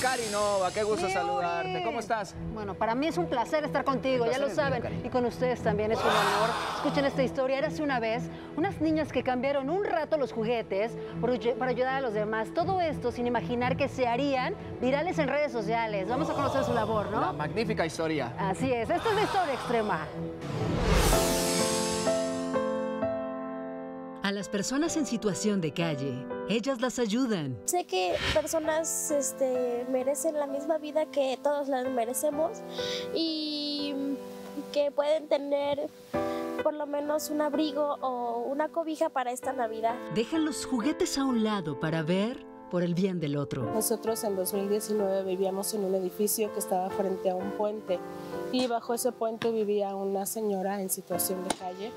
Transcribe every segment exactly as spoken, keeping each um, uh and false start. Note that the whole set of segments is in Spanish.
Cari Nova, qué gusto saludarte. ¿Cómo estás? Bueno, para mí es un placer estar contigo, ya lo saben. Mío, y con ustedes también es un honor. Escuchen esta historia. Érase una vez unas niñas que cambiaron un rato los juguetes por, para ayudar a los demás. Todo esto sin imaginar que se harían virales en redes sociales. Vamos a conocer su labor, ¿no? Una magnífica historia. Así es. Esta es la historia extrema. A las personas en situación de calle, ellas las ayudan. Sé que personas este, merecen la misma vida que todos las merecemos y que pueden tener por lo menos un abrigo o una cobija para esta Navidad. Dejan los juguetes a un lado para ver por el bien del otro. Nosotros en dos mil diecinueve vivíamos en un edificio que estaba frente a un puente y bajo ese puente vivía una señora en situación de calle.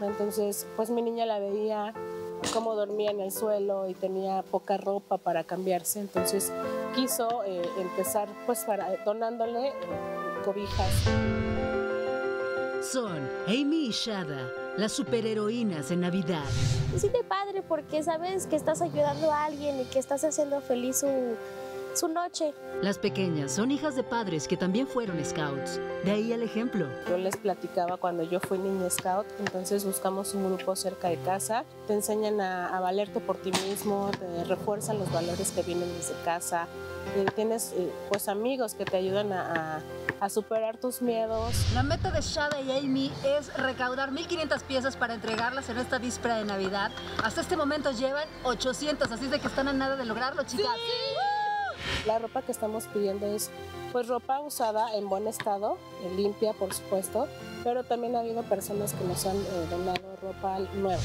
Entonces, pues mi niña la veía cómo dormía en el suelo y tenía poca ropa para cambiarse. Entonces, quiso eh, empezar pues para, donándole eh, cobijas. Son Amy y Shada, las superheroínas en Navidad. Sí, qué padre, porque sabes que estás ayudando a alguien y que estás haciendo feliz su, su noche. Las pequeñas son hijas de padres que también fueron scouts. De ahí el ejemplo. Yo les platicaba cuando yo fui niña scout, entonces buscamos un grupo cerca de casa. Te enseñan a, a valerte por ti mismo, te refuerzan los valores que vienen desde casa. Y tienes pues amigos que te ayudan a, a, a superar tus miedos. La meta de Shada y Amy es recaudar mil quinientas piezas para entregarlas en esta víspera de Navidad. Hasta este momento llevan ochocientas, así es de que están a nada de lograrlo, chicas. ¡Sí! La ropa que estamos pidiendo es pues ropa usada en buen estado, limpia por supuesto, pero también ha habido personas que nos han eh, donado ropa nueva.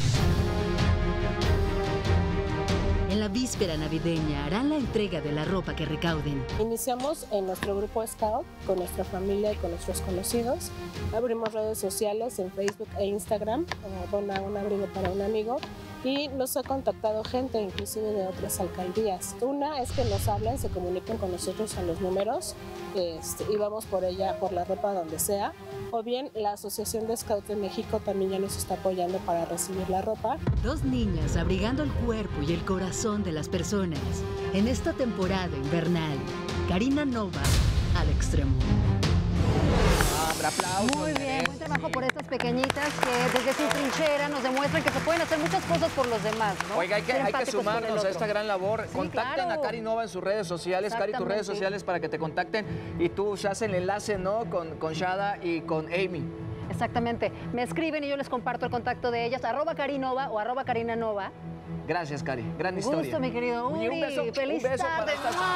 En la víspera navideña harán la entrega de la ropa que recauden. Iniciamos en nuestro grupo Scout, con nuestra familia y con nuestros conocidos. Abrimos redes sociales en Facebook e Instagram, dona un abrigo para un amigo. Y nos ha contactado gente, inclusive de otras alcaldías. Una es que nos hablan, se comunican con nosotros a los números este, y vamos por ella, por la ropa donde sea. O bien la Asociación de Scouts de México también ya nos está apoyando para recibir la ropa. Dos niñas abrigando el cuerpo y el corazón de las personas en esta temporada invernal. Karina Nova, al extremo. Aplausos. Muy bien, buen trabajo por estas pequeñitas que desde su trinchera nos demuestran que se pueden hacer muchas cosas por los demás, ¿no? Oiga, hay que, hay que sumarnos a esta gran labor. Sí, contacten claro. a Cari Nova en sus redes sociales. Cari, tus redes sociales para que te contacten y tú se haces el enlace, ¿no? Con, con Shada y con Amy. Exactamente. Me escriben y yo les comparto el contacto de ellas, arroba Cari Nova o arroba Karina Nova. Gracias, Cari. Gran un historia. Gusto, mi querido Uri. Y un beso, feliz un beso tarde.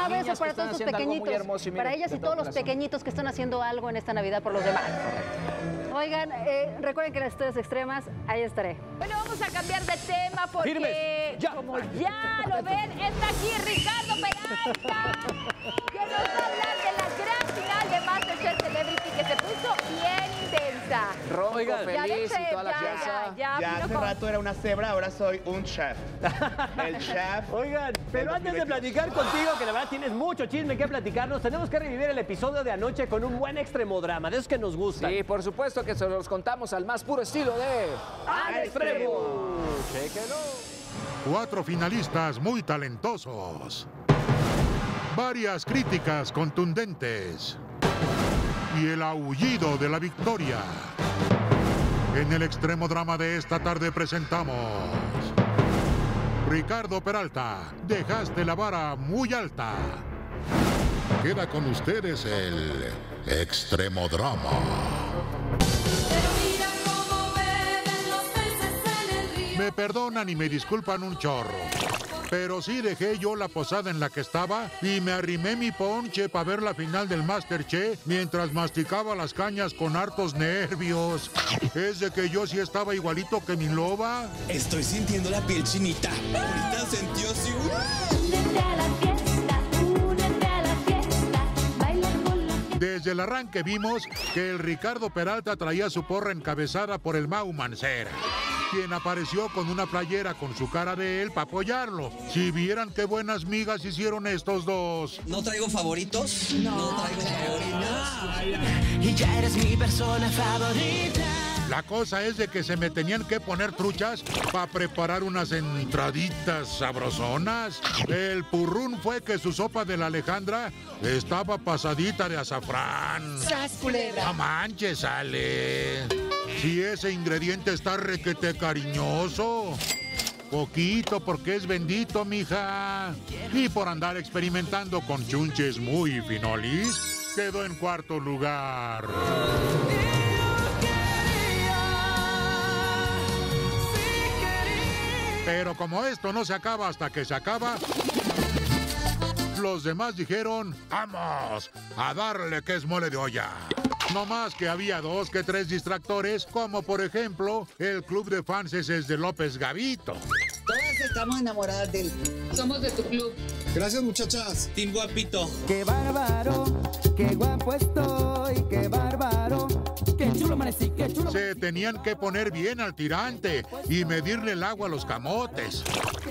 Un beso para todos sus pequeñitos. Y mira, para ellas y todos los corazón. pequeñitos que están haciendo algo en esta Navidad por los demás. Correcto. Oigan, eh, recuerden que las historias extremas, ahí estaré. Bueno, vamos a cambiar de tema porque, Firmes. Ya. como ya lo ven, está aquí Ricardo Peralta, que nos va a hablar de la gran final de MasterChef Celebrity que se puso bien intensa. Ronco, Oigan, feliz ya, y toda la ya, ya, ya hace con... rato era una cebra, ahora soy un chef. El chef. Oigan, pero antes de platicar contigo, que la verdad tienes mucho chisme que platicarnos, tenemos que revivir el episodio de anoche con un buen extremodrama, de esos que nos gusta. Sí, por supuesto que se los contamos al más puro estilo de... ¡Al extremo! ¡Chéquenlo! Cuatro finalistas muy talentosos. Varias críticas contundentes. Y el aullido de la victoria. En el extremodrama de esta tarde presentamos... Ricardo Peralta, dejaste la vara muy alta. Queda con ustedes el extremodrama. Me perdonan y me disculpan un chorro, pero sí dejé yo la posada en la que estaba y me arrimé mi ponche para ver la final del MasterChef mientras masticaba las cañas con hartos nervios. ¿Es de que yo sí estaba igualito que mi loba? Estoy sintiendo la piel chinita. Ahorita sentí así. Únete a la fiesta, únete a la fiesta, baila con la fiesta. Desde el arranque vimos que el Ricardo Peralta traía su porra encabezada por el Mau Mancera, quien apareció con una playera con su cara de él para apoyarlo. Si vieran qué buenas migas hicieron estos dos. ¿No traigo favoritos? No, no traigo favoritos. No. Y ya eres mi persona favorita. La cosa es de que se me tenían que poner truchas para preparar unas entraditas sabrosonas. El purrún fue que su sopa de la Alejandra estaba pasadita de azafrán. ¡Sas, culebra! ¡No manches, Ale! Si ese ingrediente está requete cariñoso. Poquito porque es bendito, mija. Y por andar experimentando con chunches muy finolis, quedó en cuarto lugar. Pero como esto no se acaba hasta que se acaba, los demás dijeron, vamos, a darle que es mole de olla. No más que había dos que tres distractores, como por ejemplo, el club de fans es de López Gavito. Todas estamos enamoradas de él. Somos de tu club. Gracias, muchachas. Team Guapito. Qué bárbaro, qué guapo estoy, qué bárbaro. Qué chulo amanecí, qué chulo amanecí. Se tenían que poner bien al tirante y medirle el agua a los camotes,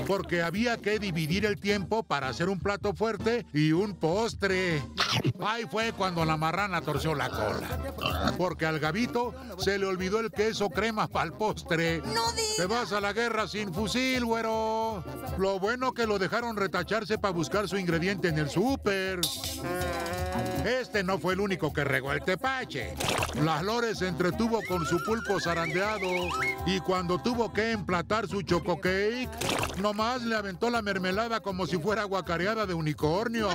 porque había que dividir el tiempo para hacer un plato fuerte y un postre. Ahí fue cuando la marrana torció la cola, porque al Gavito se le olvidó el queso crema para el postre. No digas. Te vas a la guerra sin fusil, güero. Lo bueno que lo dejaron retacharse para buscar su ingrediente en el súper. Este no fue el único que regó el tepache. Las Lores se entretuvo con su pulpo zarandeado y cuando tuvo que emplatar su choco cake, nomás le aventó la mermelada como si fuera guacareada de unicornio.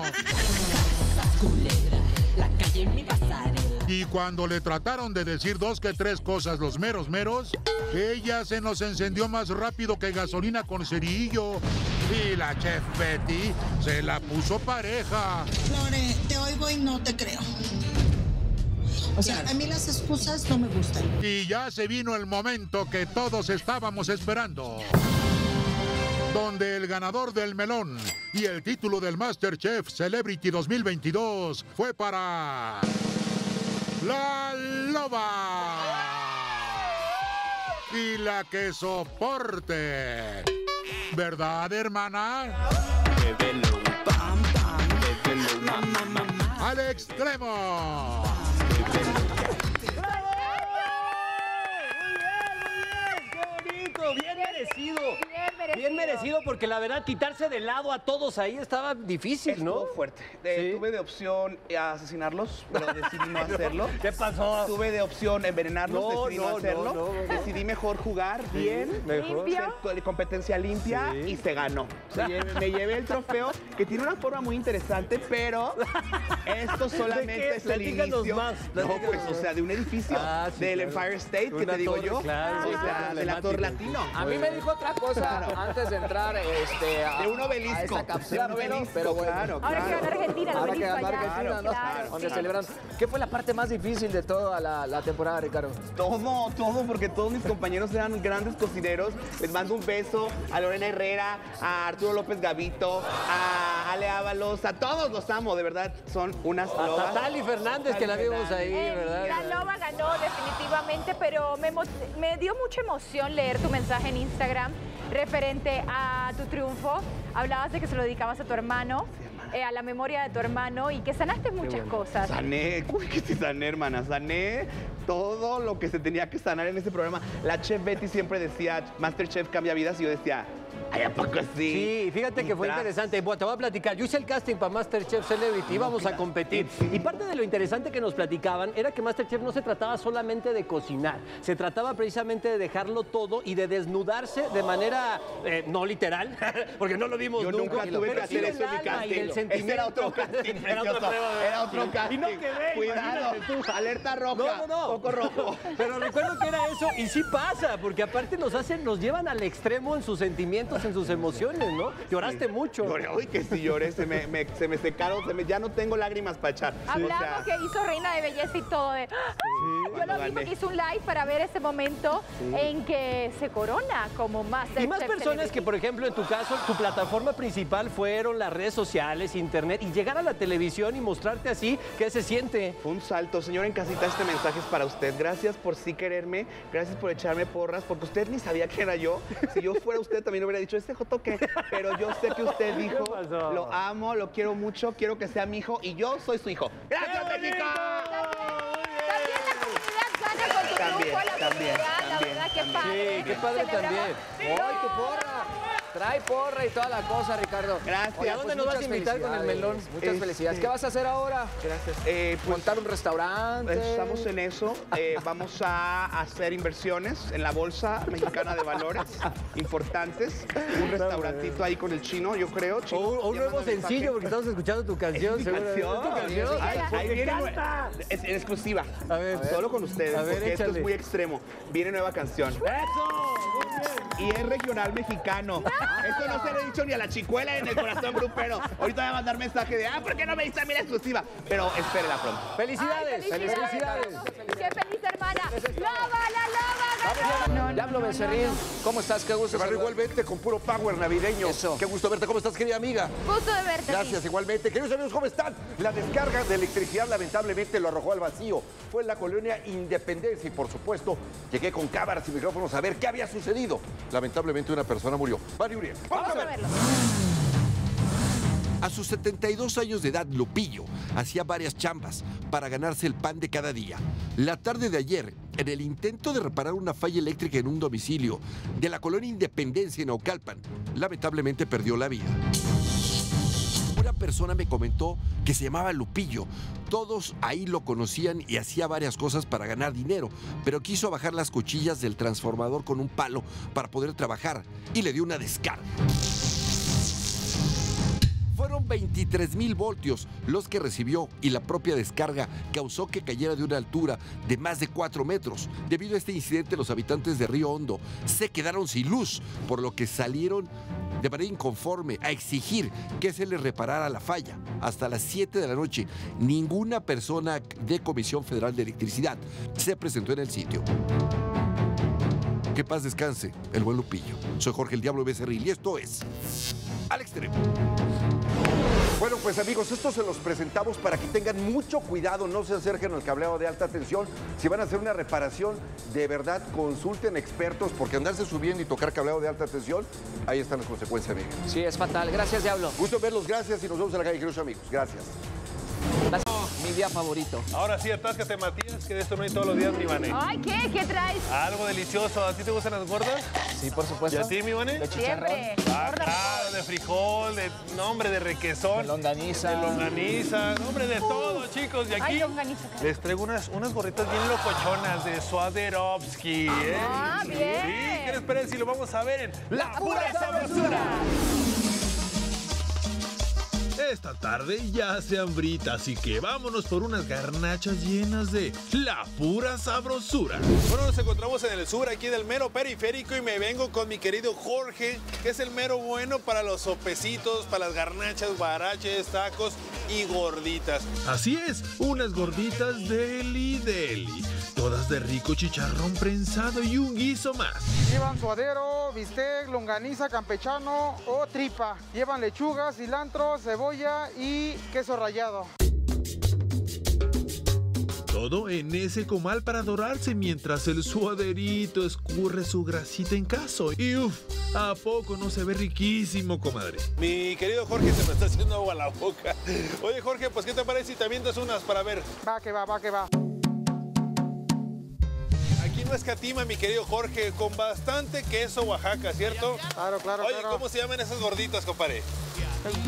Y cuando le trataron de decir dos que tres cosas los meros meros, ella se nos encendió más rápido que gasolina con cerillo. Y la chef Betty se la puso pareja. Lore, te oigo y no te creo. O sea, a mí las excusas no me gustan. Y ya se vino el momento que todos estábamos esperando, donde el ganador del melón y el título del MasterChef Celebrity dos mil veintidós fue para... ¡La Loba! Y la que soporte. ¿Verdad, hermana? ¡Al extremo! Bien merecido, bien merecido, bien merecido, porque la verdad quitarse de lado a todos ahí estaba difícil, ¿no? Estuvo fuerte. Eh, ¿Sí? Tuve de opción a asesinarlos, pero decidí no hacerlo. ¿Qué pasó? Tuve de opción envenenarlos, no, decidí no, no hacerlo. No, no, no. Decidí mejor jugar sí, bien, mejor. Ser, competencia limpia sí. Y se ganó. Sí. Me, llevé, me llevé el trofeo, que tiene una forma muy interesante, pero esto solamente es el inicio. Más, no, pues, o sea, de un edificio ah, sí, del claro. Empire State, que te digo torre, yo, claro, o sea, de la Torre Latina. No, a mí me dijo otra cosa claro. Antes de entrar este, a, de un obelisco, a esa cápsula, de un obelisco, pero bueno. Claro, claro. Ahora que ganar Argentina, ahora que ganar Argentina, claro, ¿no? Claro, donde sí. Celebran. ¿Qué fue la parte más difícil de toda la, la temporada, Ricardo? Todo, todo, porque todos mis compañeros eran grandes cocineros. Les mando un beso a Lorena Herrera, a Arturo López Gavito, a Ale Ábalos, a todos los amo, de verdad, son unas lobas. A Tali Fernández, que la vimos ahí, eh, ¿verdad? La loba ganó definitivamente, pero me, me dio mucha emoción leer tu mensaje en Instagram referente a tu triunfo. Hablabas de que se lo dedicabas a tu hermano, sí, eh, a la memoria de tu hermano, y que sanaste muchas bueno. cosas. Sané, uy, que sí sané, hermana, sané todo lo que se tenía que sanar en ese programa. La chef Betty siempre decía, MasterChef cambia vidas, y yo decía... Ay, ¿a poco sí? Sí, fíjate que fue interesante. Bueno, te voy a platicar. Yo hice el casting para MasterChef Celebrity, íbamos a competir. Y parte de lo interesante que nos platicaban era que MasterChef no se trataba solamente de cocinar, se trataba precisamente de dejarlo todo y de desnudarse de manera eh, no literal, porque no lo vimos Yo nunca. Yo nunca tuve que hacer eso en mi casting. Este era otro casting. Era otro casting. Era otro casting. Y no quedé. Cuidado, alerta roja. No, no, no. Poco rojo. Pero recuerdo que era eso y sí pasa, porque aparte nos hacen, nos llevan al extremo en sus sentimientos, en sus emociones, ¿no? Lloraste sí. mucho. Uy, que si lloré, se me, me, se me secaron, se me, ya no tengo lágrimas para echar. Hablamos o sea... que hizo Reina de Belleza y todo. De... Sí, yo lo mismo que hice un live para ver ese momento sí. en que se corona como más. Y más personas Celebrity. Que, por ejemplo, en tu caso, tu plataforma principal fueron las redes sociales, internet, y llegar a la televisión y mostrarte así, ¿qué se siente? Fue un salto. Señor en casita, este mensaje es para usted. Gracias por sí quererme, gracias por echarme porras, porque usted ni sabía que era yo. Si yo fuera usted, también hubiera dicho, este joto que, pero yo sé que usted dijo, lo amo, lo quiero mucho, quiero que sea mi hijo y yo soy su hijo. ¡Gracias, México! También la comunidad gana casa con tu también, grupo, la también, comunidad, también, la verdad, qué padre. Sí, qué padre también. ¡Ay, tu porra! Trae porra y toda la cosa, Ricardo. Gracias. Oye, ¿a dónde pues nos vas a invitar con el melón? Muchas este... felicidades. ¿Qué vas a hacer ahora? Gracias. Eh, pues, ¿montar un restaurante? Pues, estamos en eso. Eh, vamos a hacer inversiones en la Bolsa Mexicana de Valores importantes. Un restaurantito ahí con el chino, yo creo. Chino, o un nuevo sencillo, porque estamos escuchando tu canción. ¿Es mi canción? ¿Es tu canción? Ay, ahí viene en exclusiva. A ver. Solo con ustedes, a ver, porque échale. Esto es muy extremo. Viene nueva canción. ¡Eso! Y es regional mexicano. ¡No! Esto no se lo he dicho ni a la chicuela ni en el corazón grupero. Ahorita voy a mandar mensaje de, ah, ¿por qué no me diste a mí la exclusiva? Pero espérenla pronto. ¡Felicidades! Ay, ¡felicidades! ¡Felicidades! ¡Qué feliz, hermana! ¡Loba, la loba! Diablo Becerril, ¿cómo estás? Qué gusto. Hermano, igualmente, con puro power navideño. Eso. Qué gusto verte. ¿Cómo estás, querida amiga? Gusto de verte. Gracias, igualmente. Queridos amigos, ¿cómo están? La descarga de electricidad lamentablemente lo arrojó al vacío. Fue en la colonia Independencia y, por supuesto, llegué con cámaras y micrófonos a ver qué había sucedido. Lamentablemente una persona murió. Mario Uriel, vamos, vamos a, ver. a verlo. A sus setenta y dos años de edad, Lupillo hacía varias chambas para ganarse el pan de cada día. La tarde de ayer, en el intento de reparar una falla eléctrica en un domicilio de la colonia Independencia en Naucalpan, lamentablemente perdió la vida. Una persona me comentó que se llamaba Lupillo. Todos ahí lo conocían y hacía varias cosas para ganar dinero, pero quiso bajar las cuchillas del transformador con un palo para poder trabajar y le dio una descarga. Fueron veintitrés mil voltios los que recibió y la propia descarga causó que cayera de una altura de más de cuatro metros. Debido a este incidente, los habitantes de Río Hondo se quedaron sin luz, por lo que salieron de manera inconforme a exigir que se les reparara la falla. Hasta las siete de la noche, ninguna persona de Comisión Federal de Electricidad se presentó en el sitio. Que paz descanse el buen Lupillo. Soy Jorge el Diablo Becerril y esto es Al Extremo. Bueno, pues amigos, esto se los presentamos para que tengan mucho cuidado, no se acerquen al cableado de alta tensión. Si van a hacer una reparación, de verdad, consulten expertos, porque andarse subiendo y tocar cableado de alta tensión, ahí están las consecuencias, amigos. Sí, es fatal. Gracias, Diablo. Gusto verlos, gracias, y nos vemos en la calle, queridos amigos. Gracias. Mi día favorito. Ahora sí, atáscate, Matías, que de esto no hay todos los días, mi Vane. Ay, ¿qué? ¿Qué traes? Algo delicioso. ¿A ti te gustan las gordas? Sí, por supuesto. ¿Y a ti, mi Vane? De chicharrón. Ah, claro, de frijol, de nombre, de requesón. De longaniza. De longaniza, nombre de todo, uh, chicos. Y aquí ay, longaniza, les traigo unas, unas gorritas bien locochonas de Swarovski. ¿eh? Ah, bien. Sí, ¿qué les parece? Y lo vamos a ver en La Pura Sabrosura. Esta tarde ya hace hambrita, así que vámonos por unas garnachas llenas de la pura sabrosura. Bueno, nos encontramos en el sur, aquí del mero periférico, y me vengo con mi querido Jorge, que es el mero bueno para los sopecitos, para las garnachas, guaraches, tacos y gorditas. Así es, unas gorditas deli deli, todas de rico chicharrón prensado y un guiso más. Llevan suadero, bistec, longaniza, campechano o tripa. Llevan lechuga, cilantro, cebolla y queso rallado. Todo en ese comal para dorarse mientras el suaderito escurre su grasita en caso. Y uff, ¿a poco no se ve riquísimo, comadre? Mi querido Jorge, se me está haciendo agua la boca. Oye, Jorge, pues ¿qué te parece si también das unas para ver? Va que va, va que va. No escatima, mi querido Jorge, con bastante queso Oaxaca, ¿cierto? Claro, claro, Oye, claro. ¿Cómo se llaman esas gorditas, compadre?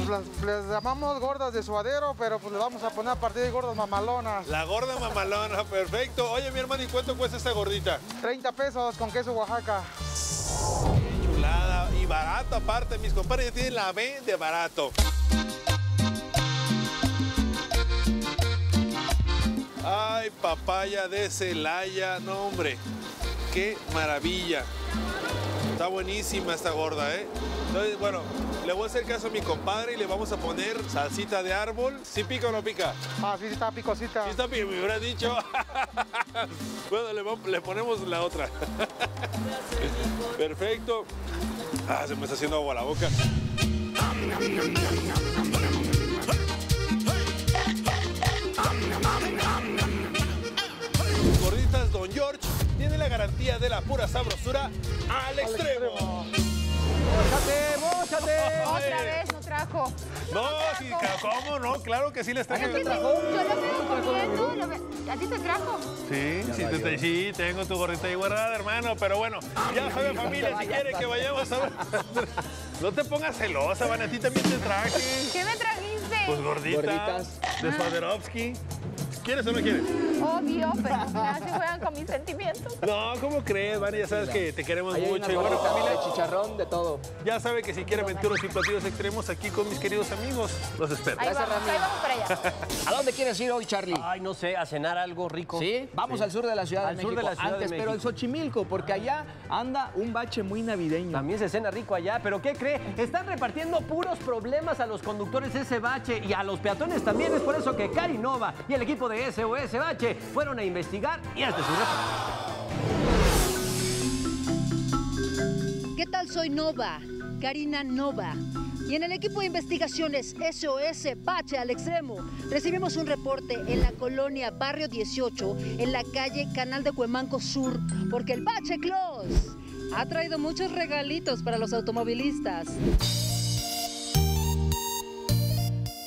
Las, las llamamos gordas de suadero, pero pues le vamos a poner a partir de gordas mamalonas. La gorda mamalona, perfecto. Oye, mi hermano, ¿y cuánto cuesta esta gordita? treinta pesos con queso Oaxaca. Qué chulada. Y barato aparte, mis compadres ya tienen la B de barato. Ay, papaya de Celaya, no hombre, qué maravilla. Está buenísima esta gorda, ¿eh? Entonces, bueno, le voy a hacer caso a mi compadre y le vamos a poner salsita de árbol. ¿Sí pica o no pica? Ah, sí está picosita. Sí está picosita, me hubiera dicho. Bueno, le, vamos, le ponemos la otra. Perfecto. Ah, se me está haciendo agua la boca. Gorditas Don George tiene la garantía de la pura sabrosura al extremo. ¡Móchate, móchate! Otra vez, otra trajo. No, no trajo. Sí, ¿cómo no? Claro que sí les traje. Yo lo veo comiendo, lo veo. ¿A ti te trajo? Sí, sí, te, te, sí, tengo tu gorrita ahí guardada, hermano, pero bueno, ya sabe, familia, si quiere que vayamos a... No te pongas celosa, Van, a ti también te traje. ¿Qué me trajiste? Pues gorditas, gorditas. de Swaderovsky. ¿Quieres o no quieres? Obvio, pero nada, se juegan con mis sentimientos. No, ¿cómo crees, Vani? Ya sabes que te queremos Ahí mucho. Y bueno, Camila, de chicharrón, de todo. Ya sabe que si quiere aventuras y platillos extremos, aquí con mis queridos amigos, los espero. Ahí vamos, ahí vamos para allá. ¿A dónde quieres ir hoy, Charlie? Ay, no sé, a cenar algo rico. ¿Sí? Vamos sí. al sur de la Ciudad al de México. Al sur de la Ciudad Antes, de México. Pero al Xochimilco, porque allá anda un bache muy navideño. También se cena rico allá, pero ¿qué cree? Están repartiendo puros problemas a los conductores ese bache y a los peatones también. Es por eso que Cari Nova y el equipo de S O S Bache fueron a investigar y este es su reporte. ¿Qué tal? Soy Nova, Karina Nova. Y en el equipo de investigaciones S O S Bache al Extremo recibimos un reporte en la colonia Barrio dieciocho, en la calle Canal de Cuemanco Sur, porque el Bache Claus ha traído muchos regalitos para los automovilistas.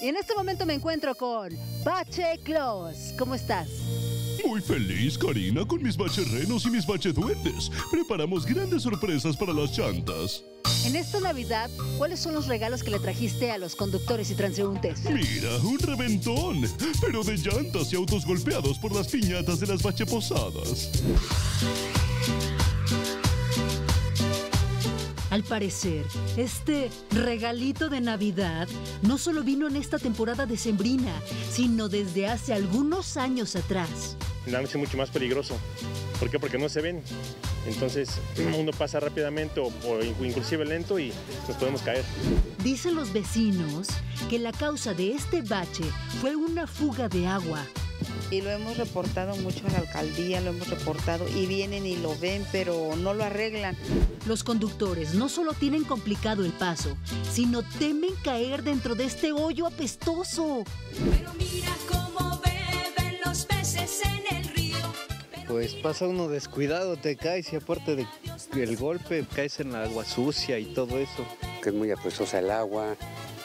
Y en este momento me encuentro con Bache Claus. ¿Cómo estás? Muy feliz, Karina, con mis bacherrenos y mis bacheduendes. Preparamos grandes sorpresas para las chantas. En esta Navidad, ¿cuáles son los regalos que le trajiste a los conductores y transeúntes? Mira, un reventón, pero de llantas y autos golpeados por las piñatas de las bacheposadas. Al parecer, este regalito de Navidad no solo vino en esta temporada decembrina, sino desde hace algunos años atrás. La noche es mucho más peligroso. ¿Por qué? Porque no se ven. Entonces, uno pasa rápidamente o, o inclusive lento y nos podemos caer. Dicen los vecinos que la causa de este bache fue una fuga de agua. Y lo hemos reportado mucho en la alcaldía, lo hemos reportado y vienen y lo ven, pero no lo arreglan. Los conductores no solo tienen complicado el paso, sino temen caer dentro de este hoyo apestoso. Pero mira cómo beben los peces en el río. Pues pasa uno descuidado, te caes y aparte de, del golpe caes en la agua sucia y todo eso. Que es muy apestosa el agua,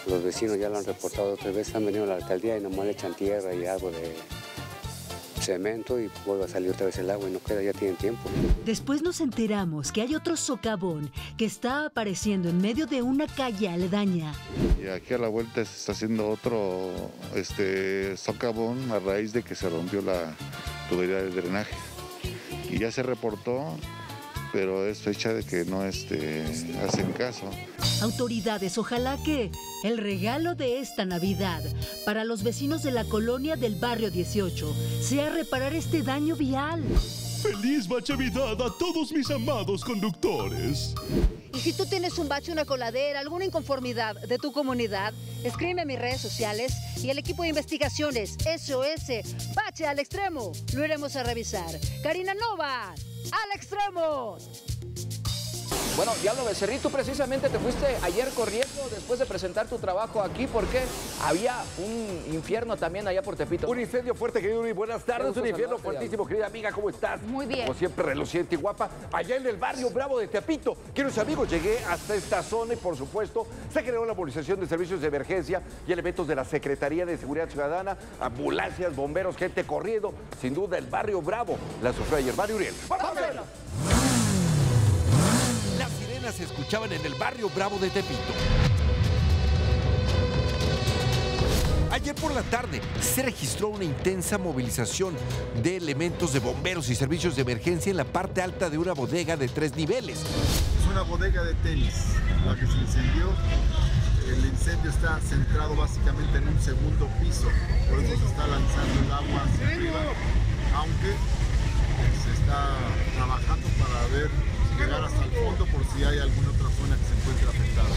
los vecinos ya lo han reportado otra vez, han venido a la alcaldía y nomás le echan tierra y algo de... cemento y vuelve a salir otra vez el agua y no queda, ya tienen tiempo. Después nos enteramos que hay otro socavón que está apareciendo en medio de una calle aledaña. Y aquí a la vuelta se está haciendo otro este, socavón a raíz de que se rompió la tubería de drenaje. Y ya se reportó, pero es fecha de que no este, hacen caso. Autoridades, ojalá que el regalo de esta Navidad para los vecinos de la colonia del Barrio dieciocho sea reparar este daño vial. ¡Feliz Bachevidad a todos mis amados conductores! Y si tú tienes un bache, una coladera, alguna inconformidad de tu comunidad, escríbeme a mis redes sociales y el equipo de investigaciones S O S Bache al Extremo lo iremos a revisar. Karina Nova, al extremo. Bueno, Diablo Becerril, tú precisamente te fuiste ayer corriendo después de presentar tu trabajo aquí porque había un infierno también allá por Tepito. Un incendio fuerte, querido Uri, buenas tardes. Un infierno fuertísimo, querida amiga, ¿cómo estás? Muy bien. Como siempre, reluciente y guapa, allá en el barrio bravo de Tepito. Queridos amigos, llegué hasta esta zona y, por supuesto, se creó la movilización de servicios de emergencia y elementos de la Secretaría de Seguridad Ciudadana, ambulancias, bomberos, gente corriendo. Sin duda, el barrio bravo la sufrió ayer. Mario Uriel. ¡Vámonos! Se escuchaban en el barrio bravo de Tepito. Ayer por la tarde se registró una intensa movilización de elementos de bomberos y servicios de emergencia en la parte alta de una bodega de tres niveles. Es una bodega de tenis la que se incendió. El incendio está centrado básicamente en un segundo piso, por eso se está lanzando el agua hacia arriba, aunque se está trabajando para ver llegar hasta el fondo por si hay alguna otra zona que se encuentre afectada.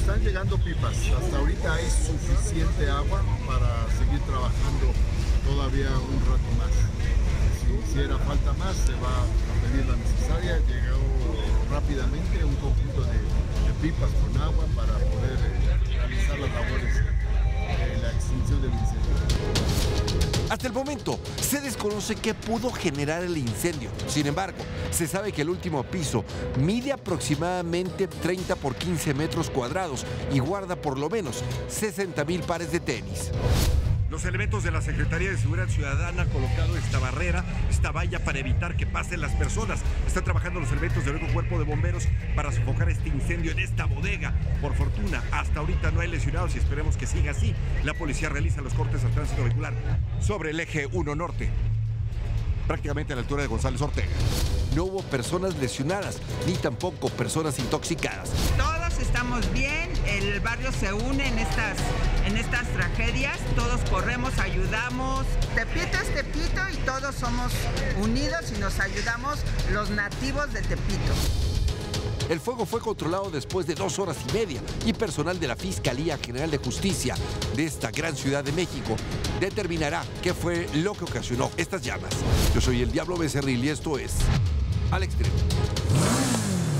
Están llegando pipas, hasta ahorita hay suficiente agua para seguir trabajando todavía un rato más. Si hiciera falta más, se va a pedir la necesaria. Llegó rápidamente un conjunto de, de pipas con agua para poder eh, realizar las labores de eh, la extinción del incendio. Hasta el momento se desconoce qué pudo generar el incendio. Sin embargo, se sabe que el último piso mide aproximadamente treinta por quince metros cuadrados y guarda por lo menos sesenta mil pares de tenis. Los elementos de la Secretaría de Seguridad Ciudadana han colocado esta barrera, esta valla, para evitar que pasen las personas. Están trabajando los elementos del nuevo cuerpo de bomberos para sofocar este incendio en esta bodega. Por fortuna, hasta ahorita no hay lesionados y esperemos que siga así. La policía realiza los cortes al tránsito vehicular sobre el eje uno norte, prácticamente a la altura de González Ortega. No hubo personas lesionadas, ni tampoco personas intoxicadas. Todos estamos bien, el barrio se une en estas... en estas tragedias, todos corremos, ayudamos. Tepito es Tepito y todos somos unidos y nos ayudamos los nativos de Tepito. El fuego fue controlado después de dos horas y media y personal de la Fiscalía General de Justicia de esta gran ciudad de México determinará qué fue lo que ocasionó estas llamas. Yo soy el Diablo Becerril y esto es Al Extremo.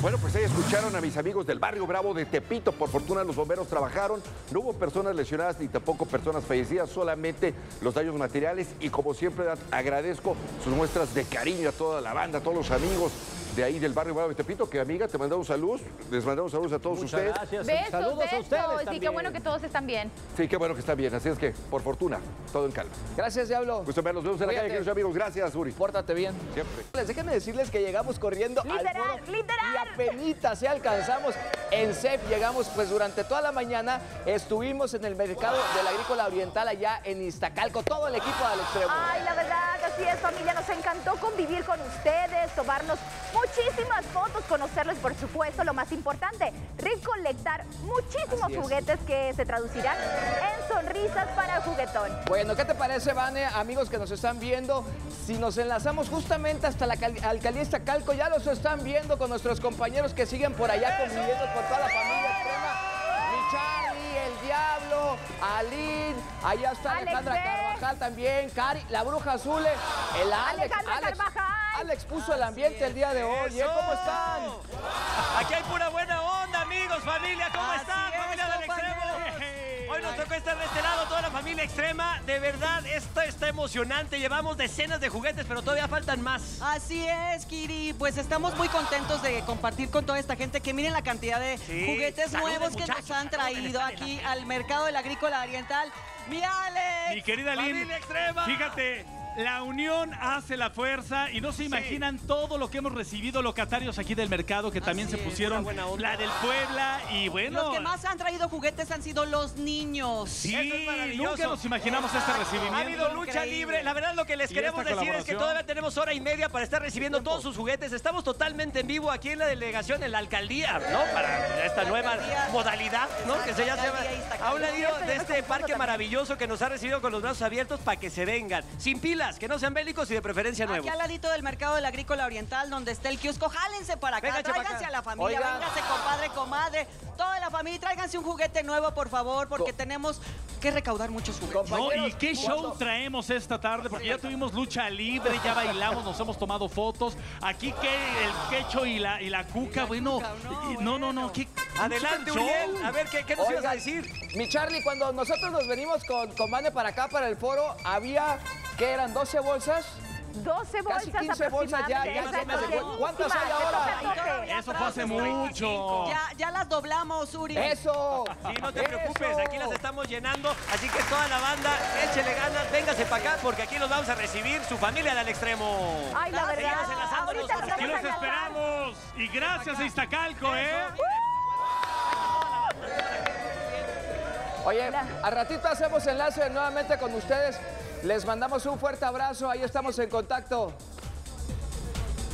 Bueno, pues ahí escucharon a mis amigos del barrio Bravo de Tepito. Por fortuna los bomberos trabajaron, no hubo personas lesionadas ni tampoco personas fallecidas, solamente los daños materiales. Y como siempre agradezco sus muestras de cariño a toda la banda, a todos los amigos de ahí del barrio Bravo de Tepito, que amiga, te mandamos saludos, les mandamos saludos a todos Muchas ustedes. Gracias. Besos, saludos besos. a ustedes también. Sí, qué bueno que todos están bien. Sí, qué bueno que están bien, así es que, por fortuna, todo en calma. Gracias, Diablo. Gusto verlos, nos vemos en Cuídate. la calle, queridos amigos. Gracias, Uri. Pórtate bien. Siempre. Les déjenme decirles que llegamos corriendo literal, al foro literal. y apenita se alcanzamos. En C E F llegamos, pues durante toda la mañana estuvimos en el mercado ¡Wow! de la Agrícola Oriental allá en Iztacalco, todo el equipo Al Extremo. Ay, la verdad, así es, familia, nos encantó convivir con ustedes, tomarnos muchísimas fotos, conocerlos, por supuesto, lo más importante, recolectar muchísimos juguetes que se traducirán en sonrisas para el juguetón. Bueno, ¿qué te parece, Vane, amigos que nos están viendo? Si nos enlazamos justamente hasta la alcaldía Iztacalco, ya los están viendo con nuestros compañeros que siguen por allá conviviendo con toda la familia extrema. Mi Charlie, el Diablo, Alín, allá está Alejandra Alex Carvajal también, Cari, la Bruja Azul, el Alex, Alejandra Alex. Carvajal. Alex puso el ambiente el día de hoy, ¿eh? ¿Cómo están? Aquí hay pura buena onda, amigos, familia, ¿cómo están? Familia del Extremo. Hoy nos tocó estar de este lado, toda la familia extrema. De verdad, esto está emocionante. Llevamos decenas de juguetes, pero todavía faltan más. Así es, Kiri. Pues estamos muy contentos de compartir con toda esta gente, que miren la cantidad de sí. juguetes Salud, nuevos que nos han traído aquí al mercado de la Agrícola Oriental. ¡Mi Alex! Mi querida Lynn, fíjate... La unión hace la fuerza y no se imaginan sí. todo lo que hemos recibido locatarios aquí del mercado que también Así se pusieron la del Puebla y bueno. Los que más han traído juguetes han sido los niños. Sí, Eso es maravilloso. Nunca nos imaginamos este recibimiento. Ha habido lucha Increíble. libre. La verdad, lo que les y queremos decir es que todavía tenemos hora y media para estar recibiendo ¿Tiempo? todos sus juguetes. Estamos totalmente en vivo aquí en la delegación, en la alcaldía, ¿no? Para esta la nueva modalidad, ¿no? Exacto, que se llama a un ladito de este parque maravilloso que nos ha recibido con los brazos abiertos para que se vengan. Sin pila, que no sean bélicos y de preferencia nuevos. Aquí al ladito del mercado de la Agrícola Oriental, donde está el kiosco, jálense para acá, Venga, tráiganse acá. a la familia, Oiga. vénganse, compadre, comadre, toda la familia, tráiganse un juguete nuevo, por favor, porque Co tenemos que recaudar muchos juguetes. No, ¿y qué show ¿cuándo? traemos esta tarde? Porque ya tuvimos lucha libre, ya bailamos, nos hemos tomado fotos. Aquí que el quecho y la, y la cuca, y la bueno, cuca, no, no, no, no, ¿qué? Adelante, Uriel, a ver, ¿qué, qué nos Oiga, ibas a decir? Mi Charlie, cuando nosotros nos venimos con, con Vane para acá, para el foro, había... ¿Qué eran? ¿doce bolsas? doce bolsas Casi quince bolsas ya. ya no ¿Cuántas hay ahora? Eso fue hace mucho. Ya, ya las doblamos, Uri. Eso. Sí, no te Eso. preocupes, aquí las estamos llenando. Así que toda la banda, échele ganas, véngase para acá porque aquí los vamos a recibir su familia del Extremo. Ay, la verdad. Seguimos enlazándonos. Aquí los esperamos. Y gracias a Iztacalco, ¿eh? Oye, a ratito hacemos enlace nuevamente con ustedes. Les mandamos un fuerte abrazo, ahí estamos en contacto.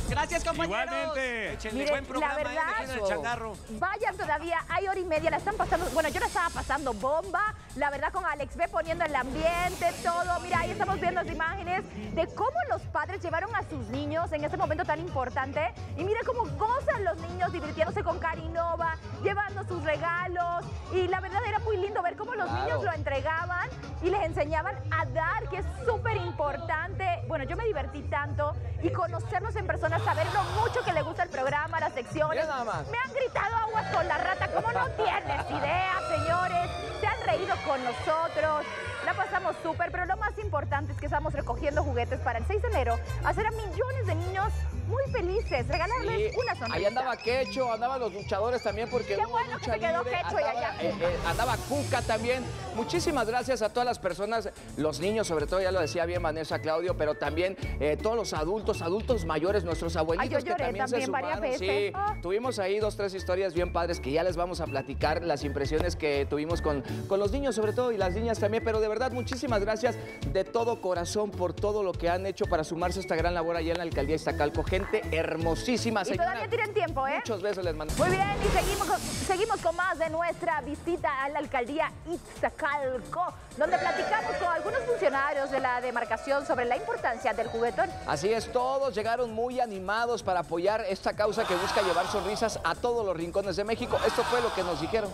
Gracias, compañeros. Igualmente. Échenle Miren, buen programa, la verdad, el changarro. Vayan todavía, hay hora y media, la están pasando, bueno, yo la estaba pasando bomba, la verdad, con Alex B poniendo el ambiente, todo. Mira, ahí estamos viendo las imágenes de cómo los padres llevaron a sus niños en este momento tan importante. Y mira cómo gozan los niños divirtiéndose con Carinova, llevando sus regalos. Y la verdad, era muy lindo ver cómo los claro. niños lo entregaban y les enseñaban a dar, que es súper importante. Bueno, yo me divertí tanto y conocernos en persona, saber lo mucho que le gusta el programa, las secciones. Me han gritado aguas con la rata, como no tienes idea, señores. Se han creído con nosotros, la pasamos súper, pero lo más importante es que estamos recogiendo juguetes para el seis de enero, hacer a millones de niños muy felices, regalarles sí, una sonrisa. Ahí andaba Quecho, andaban los luchadores también porque... Qué bueno que se quedó libre, Quecho andaba, y allá. Eh, eh, andaba Cuca también. Muchísimas gracias a todas las personas, los niños sobre todo, ya lo decía bien Vanessa, Claudio, pero también eh, todos los adultos, adultos mayores, nuestros abuelitos. Ay, yo lloré, que también, también se varias sumaron. Veces. Sí, ah. Tuvimos ahí dos, tres historias bien padres que ya les vamos a platicar, las impresiones que tuvimos con, con los niños sobre todo y las niñas también, pero de verdad, muchísimas gracias de todo corazón por todo lo que han hecho para sumarse a esta gran labor allá en la Alcaldía de Iztacalco. Gente hermosísima, señora. Y todavía tienen tiempo, ¿eh? Muchos besos les mando. Muy bien, y seguimos con, seguimos con más de nuestra visita a la Alcaldía Iztacalco, donde platicamos con algunos funcionarios de la demarcación sobre la importancia del juguetón. Así es, todos llegaron muy animados para apoyar esta causa que busca llevar sonrisas a todos los rincones de México. Esto fue lo que nos dijeron.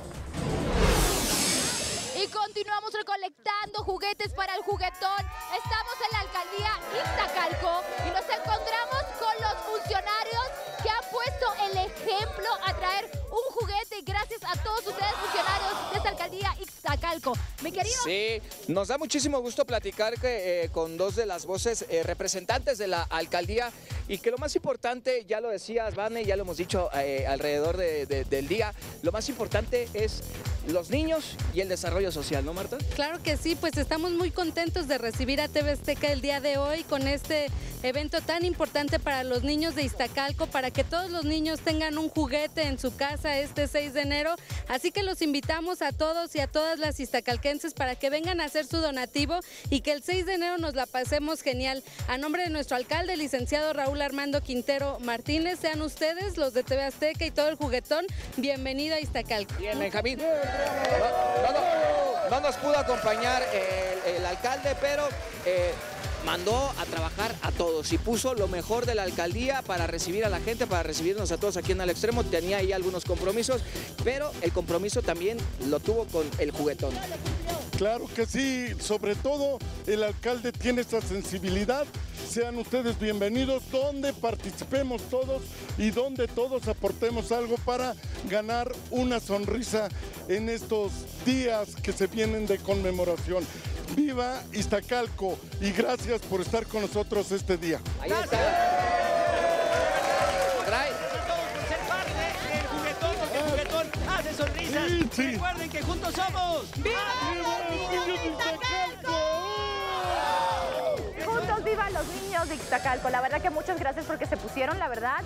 Y continuamos recolectando juguetes para el juguetón. Estamos en la Alcaldía Iztacalco y nos encontramos con los funcionarios que han puesto el ejemplo a traer un juguete. Gracias a todos ustedes, funcionarios de esta Alcaldía Iztacalco. Mi querido. Sí, nos da muchísimo gusto platicar que, eh, con dos de las voces eh, representantes de la Alcaldía y que lo más importante, ya lo decías, Vane, ya lo hemos dicho eh, alrededor de, de, del día, lo más importante es los niños y el desarrollo social, ¿no, Marta? Claro que sí, pues estamos muy contentos de recibir a T V Azteca el día de hoy con este evento tan importante para los niños de Iztacalco, para que todos los niños tengan un juguete en su casa este seis de enero. Así que los invitamos a todos y a todas las iztacalquenses para que vengan a hacer su donativo y que el seis de enero nos la pasemos genial. A nombre de nuestro alcalde, licenciado Raúl Armando Quintero Martínez, sean ustedes los de T V Azteca y todo el juguetón, bienvenido a Iztacalco. Bien, Benjamín. No, no, no, no nos pudo acompañar el, el alcalde, pero eh, mandó a trabajar a todos y puso lo mejor de la alcaldía para recibir a la gente, para recibirnos a todos aquí en el extremo. Tenía ahí algunos compromisos, pero el compromiso también lo tuvo con el juguetón. Claro que sí, sobre todo el alcalde tiene esa sensibilidad. Sean ustedes bienvenidos, donde participemos todos y donde todos aportemos algo para ganar una sonrisa en estos días que se vienen de conmemoración. ¡Viva Iztacalco! Y gracias por estar con nosotros este día. Ahí está. Sonrisas. Sí, sí. Recuerden que juntos somos. ¡Viva los niños de Iztacalco! Juntos viva los niños de Iztacalco. La verdad que muchas gracias porque se pusieron, la verdad,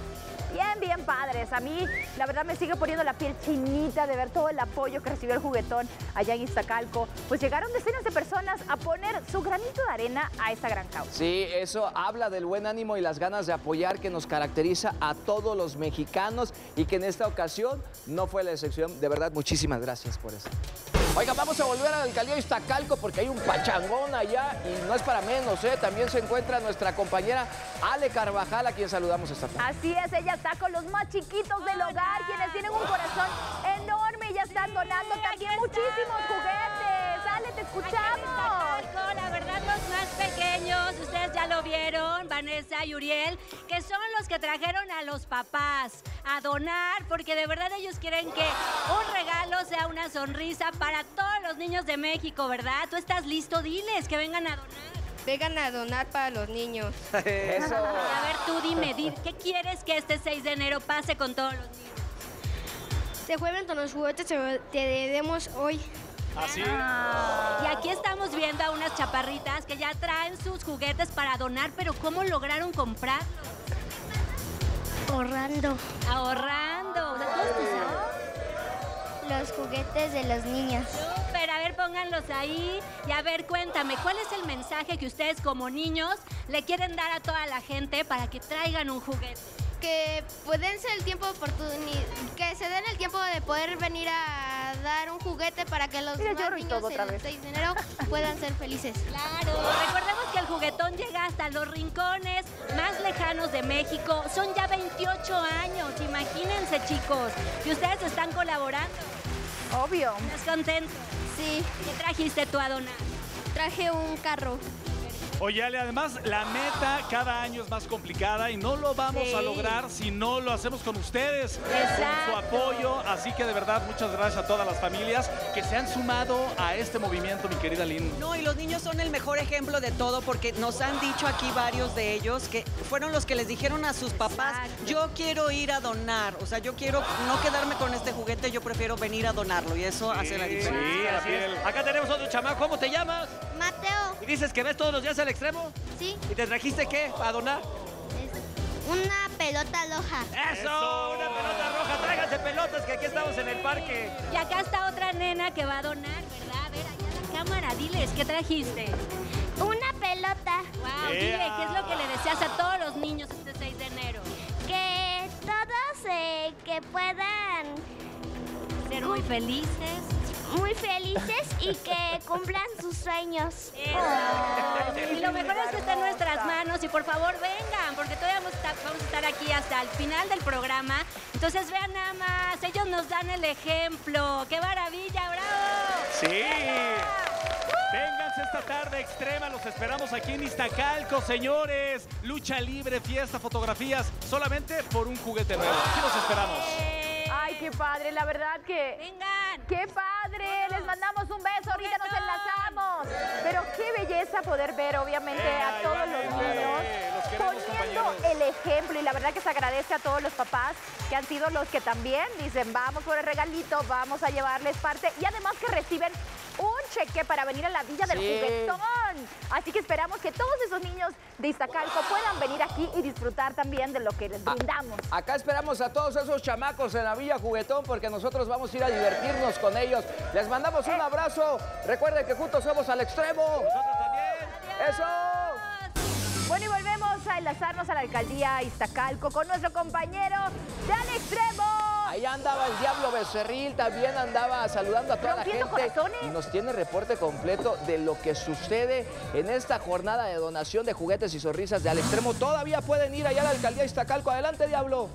bien, bien padres. A mí, la verdad, me sigue poniendo la piel chinita de ver todo el apoyo que recibió el juguetón allá en Iztacalco. Pues llegaron decenas de personas a poner su granito de arena a esa gran causa. Sí, eso habla del buen ánimo y las ganas de apoyar que nos caracteriza a todos los mexicanos y que en esta ocasión no fue la excepción. De verdad, muchísimas gracias por eso. Oiga, vamos a volver a la Alcaldía de Iztacalco porque hay un pachangón allá y no es para menos, ¿eh? También se encuentra nuestra compañera Ale Carvajal, a quien saludamos esta tarde. Así es, ella está con los más chiquitos del hogar, quienes tienen un corazón enorme y ya están donando también muchísimos juguetes. Ale, te escuchamos. La verdad, los más pequeños, ustedes ya lo vieron, Vanessa y Uriel, que son los que trajeron a los papás a donar, porque de verdad ellos quieren que un regalo sea una sonrisa para todos los niños de México, ¿verdad? ¿Tú estás listo? Diles que vengan a donar. Vengan a donar para los niños. Eso. A ver, tú dime, dime, ¿qué quieres que este seis de enero pase con todos los niños? Se jueguen con los juguetes que te demos hoy. Así. Ah, y aquí estamos viendo a unas chaparritas que ya traen sus juguetes para donar, pero ¿cómo lograron comprarlos? Ahorrando. Ahorrando. O sea, ¿todos tus ahorros? Los juguetes de los niños. Pero a ver, pónganlos ahí y a ver, cuéntame, ¿cuál es el mensaje que ustedes como niños le quieren dar a toda la gente para que traigan un juguete? Que pueden ser el tiempo oportunidad, que se den el tiempo de poder venir a dar un juguete para que los Mira, más niños el seis de enero puedan ser felices. Claro. Recordemos que el juguetón llega hasta los rincones más lejanos de México. Son ya veintiocho años, imagínense, chicos. Y ustedes están colaborando. Obvio. ¿Estás contento? Sí. ¿Qué trajiste tú a donar? Traje un carro. Oye, Ale, además la meta cada año es más complicada y no lo vamos sí. a lograr si no lo hacemos con ustedes. Exacto. Con su apoyo. Así que de verdad, muchas gracias a todas las familias que se han sumado a este movimiento, mi querida Lynn. No, y los niños son el mejor ejemplo de todo porque nos han dicho aquí varios de ellos que fueron los que les dijeron a sus papás, Exacto. yo quiero ir a donar. O sea, yo quiero no quedarme con este juguete, yo prefiero venir a donarlo y eso sí, hace la diferencia. Sí, así es. Acá tenemos otro chamaco. ¿Cómo te llamas? Mateo. ¿Y dices que ves todos los días al extremo? Sí. ¿Y te trajiste qué para donar? Una pelota roja. ¡Eso! ¡Eso! ¡Una pelota roja! ¡Tráiganse pelotas que aquí estamos sí. en el parque! Y acá está otra nena que va a donar, ¿verdad? A ver, allá en la cámara, diles, ¿qué trajiste? Una pelota. ¡Wow! Yeah. Dile, ¿qué es lo que le deseas a todos los niños este seis de enero? Que todos eh, que puedan... ser muy felices. Muy felices y que cumplan sus sueños. Oh, y lo mejor es que está en nuestras manos y por favor vengan, porque todavía vamos a estar aquí hasta el final del programa. Entonces vean nada más, ellos nos dan el ejemplo. ¡Qué maravilla, bravo! Sí. ¡Venga! Vénganse esta tarde extrema, los esperamos aquí en Iztacalco, señores. Lucha libre, fiesta, fotografías, solamente por un juguete nuevo. Aquí los esperamos. Ay, qué padre, la verdad que... ¡Vengan! ¡Qué padre! Vamos. Les mandamos un beso, ahorita nos enlazamos. Sí. Pero qué belleza poder ver, obviamente, eh, a todos vale, los niños los poniendo compañeros. El ejemplo. Y la verdad que se agradece a todos los papás que han sido los que también dicen, vamos por el regalito, vamos a llevarles parte. Y además que reciben un cheque para venir a la Villa sí. del Juguetón. Así que esperamos que todos esos niños de Iztacalco puedan venir aquí y disfrutar también de lo que les brindamos. A acá esperamos a todos esos chamacos en la Villa Juguetón porque nosotros vamos a ir a divertirnos con ellos. Les mandamos un abrazo. Recuerden que juntos somos al extremo. Nosotros también. ¡Adiós! ¡Eso! Bueno, y volvemos a enlazarnos a la alcaldía Iztacalco con nuestro compañero de Al Extremo. Ahí andaba el Diablo Becerril, también andaba saludando a toda la gente. Corazones. Y nos tiene reporte completo de lo que sucede en esta jornada de donación de juguetes y sonrisas de Al Extremo. Todavía pueden ir allá a la alcaldía de Iztacalco. Adelante, Diablo.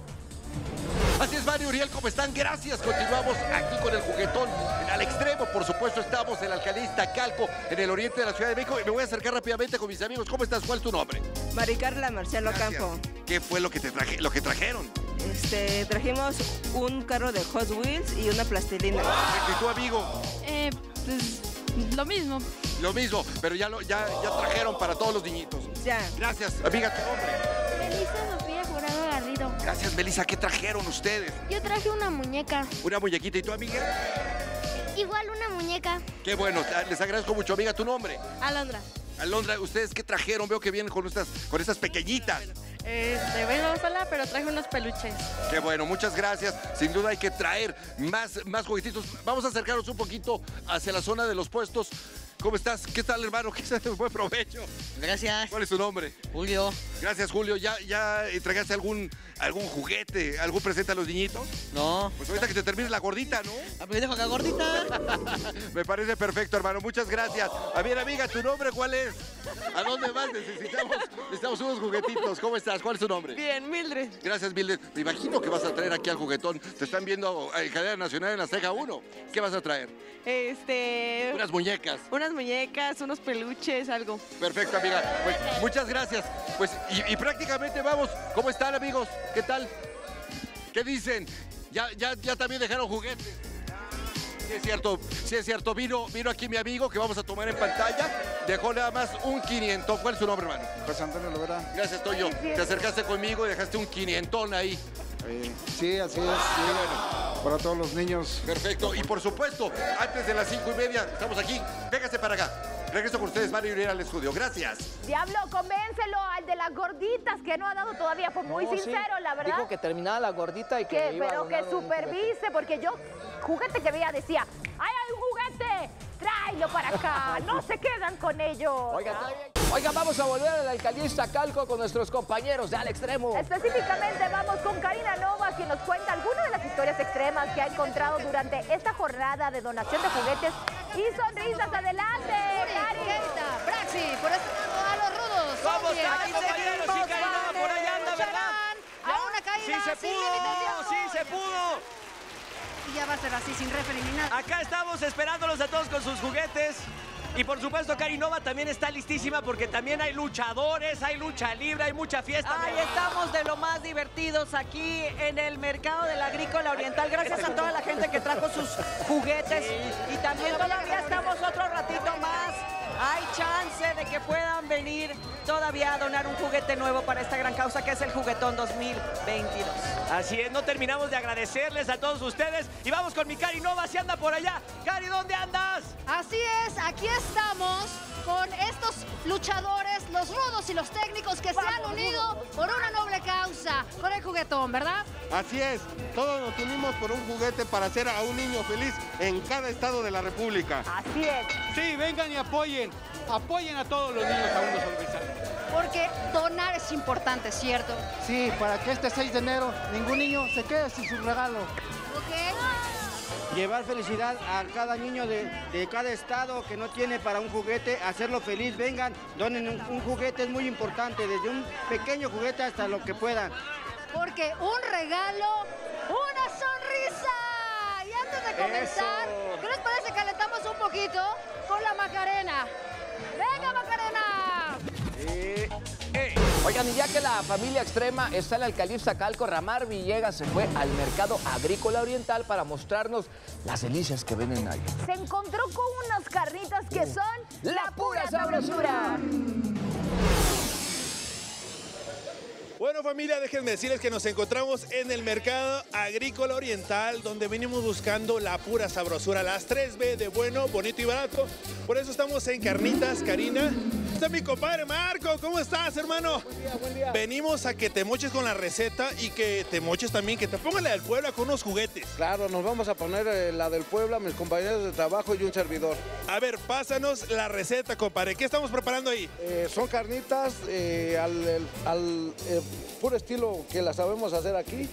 Así es, Mario Uriel, ¿cómo están? Gracias, continuamos aquí con el juguetón en Al Extremo, por supuesto estamos en la alcaldía de Iztacalco, en el oriente de la Ciudad de México, y me voy a acercar rápidamente con mis amigos. ¿Cómo estás? ¿Cuál es tu nombre? Maricarla Marcelo Campo. ¿Qué fue lo que, te traje, lo que trajeron? Este, trajimos un carro de Hot Wheels y una plastilina. ¿Y tu amigo? Eh, pues, lo mismo. Lo mismo, pero ya, lo, ya, ya trajeron para todos los niñitos. Ya. Gracias, amiga, tu nombre. Gracias, Melissa. ¿Qué trajeron ustedes? Yo traje una muñeca. ¿Una muñequita? ¿Y tú, amiga? Igual una muñeca. Qué bueno. Les agradezco mucho, amiga. ¿Tu nombre? Alondra. Alondra, ¿ustedes qué trajeron? Veo que vienen con estas, con estas pequeñitas. Bueno, bueno. Este, vengo sola, pero traje unos peluches. Qué bueno, muchas gracias. Sin duda hay que traer más, más juguetitos. Vamos a acercarnos un poquito hacia la zona de los puestos. ¿Cómo estás? ¿Qué tal, hermano? ¿Qué tal? Buen provecho. Gracias. ¿Cuál es tu nombre? Julio. Gracias, Julio. ¿Ya, ya entregaste algún, algún juguete, algún presente a los niñitos? No. Pues ahorita que te termine la gordita, ¿no? A mí me dejo acá gordita. Me parece perfecto, hermano. Muchas gracias. A ver, amiga, ¿tu nombre cuál es? ¿A dónde vas? Necesitamos, necesitamos unos juguetitos. ¿Cómo estás? ¿Cuál es tu nombre? Bien, Mildred. Gracias, Mildred. Me imagino que vas a traer aquí al juguetón. Te están viendo en Cadena Nacional en la Ceja uno. ¿Qué vas a traer? Este... Unas muñecas. Unas muñecas, unos peluches, algo. Perfecto, amiga. Pues, muchas gracias. Pues, y, y prácticamente vamos. ¿Cómo están, amigos? ¿Qué tal? ¿Qué dicen? Ya, ya, ya también dejaron juguetes. Sí, es cierto. Sí, es cierto. Vino, vino aquí mi amigo que vamos a tomar en pantalla. Dejó nada más un quinientón. ¿Cuál es su nombre, hermano? José Antonio Lovera. Gracias, Toño. Te acercaste conmigo y dejaste un quinientón ahí. Eh, sí, así es. Sí. Para todos los niños. Perfecto. Y por supuesto, antes de las cinco y media, estamos aquí. Véngase para acá. Regreso con ustedes, Mario Uriel, al estudio. Gracias. Diablo, convéncelo al de las gorditas, que no ha dado todavía, pues muy no, sincero, sí. la verdad. Dijo que terminaba la gordita y que ¿Qué? Iba Pero a que supervise, porque yo, juguete que veía, decía, ¡ay, hay un juguete! ¡Tráelo para acá! ¡No se quedan con ellos! Oigan, Oigan, vamos a volver a la alcaldía de Iztacalco con nuestros compañeros de Al Extremo. Específicamente vamos con Karina Nova, quien nos cuenta algunas de las historias extremas que ha encontrado durante esta jornada de donación de juguetes y sonrisas. ¡Adelante, Karina! ¡Braxi! ¡Por eso a los rudos! ¡Vamos, compañeros! ¡Sí, Karina! ¡Por allá anda, verdad! ¡A una caída! ¡Sí se pudo! ¡Sí se pudo! Y ya va a ser así, sin referir ni nada. Acá estamos esperándolos a todos con sus juguetes. Y por supuesto, Cari Nova también está listísima porque también hay luchadores, hay lucha libre, hay mucha fiesta. Ahí estamos de lo más divertidos aquí en el mercado de la Agrícola Oriental. Gracias a toda la gente que trajo sus juguetes. Y también todavía estamos otro ratito más. Hay chance de que puedan venir todavía a donar un juguete nuevo para esta gran causa que es el Juguetón dos mil veintidós. Así es, no terminamos de agradecerles a todos ustedes. Y vamos con mi Cari Nova, si anda por allá. Cari, ¿dónde andas? Así es, aquí estamos con estos luchadores, los rudos y los técnicos que vamos, se han unido rudos. Por una noble causa, por el juguetón, ¿verdad? Así es, todos nos unimos por un juguete para hacer a un niño feliz en cada estado de la República. Así es. Sí, vengan y apoyen, apoyen a todos los niños aún no alcanzados. Porque donar es importante, ¿cierto? Sí, para que este seis de enero ningún niño se quede sin su regalo. Ok. Llevar felicidad a cada niño de, de cada estado que no tiene para un juguete, hacerlo feliz. Vengan, donen un, un juguete, es muy importante, desde un pequeño juguete hasta lo que puedan. Porque un regalo, una sonrisa. Y antes de comenzar, eso. ¿Qué les parece que calentamos un poquito con la Macarena? ¡Venga, Macarena! Eh, eh. Oigan, y ya que la familia extrema está en el Calipsa Calco, Ramar Villegas se fue al mercado agrícola oriental para mostrarnos las delicias que venden ahí. Se encontró con unas carnitas que son la pura sabrosura. Bueno, familia, déjenme decirles que nos encontramos en el mercado agrícola oriental, donde venimos buscando la pura sabrosura, las tres B de bueno, bonito y barato. Por eso estamos en Carnitas, Karina. Está mi compadre Marco, ¿cómo estás, hermano? Buen día, buen día. Venimos a que te moches con la receta y que te moches también, que te pongan la del Puebla con unos juguetes. Claro, nos vamos a poner eh, la del Puebla, mis compañeros de trabajo y un servidor. A ver, pásanos la receta, compadre. ¿Qué estamos preparando ahí? Eh, son carnitas eh, al, el, al eh, puro estilo que las sabemos hacer aquí.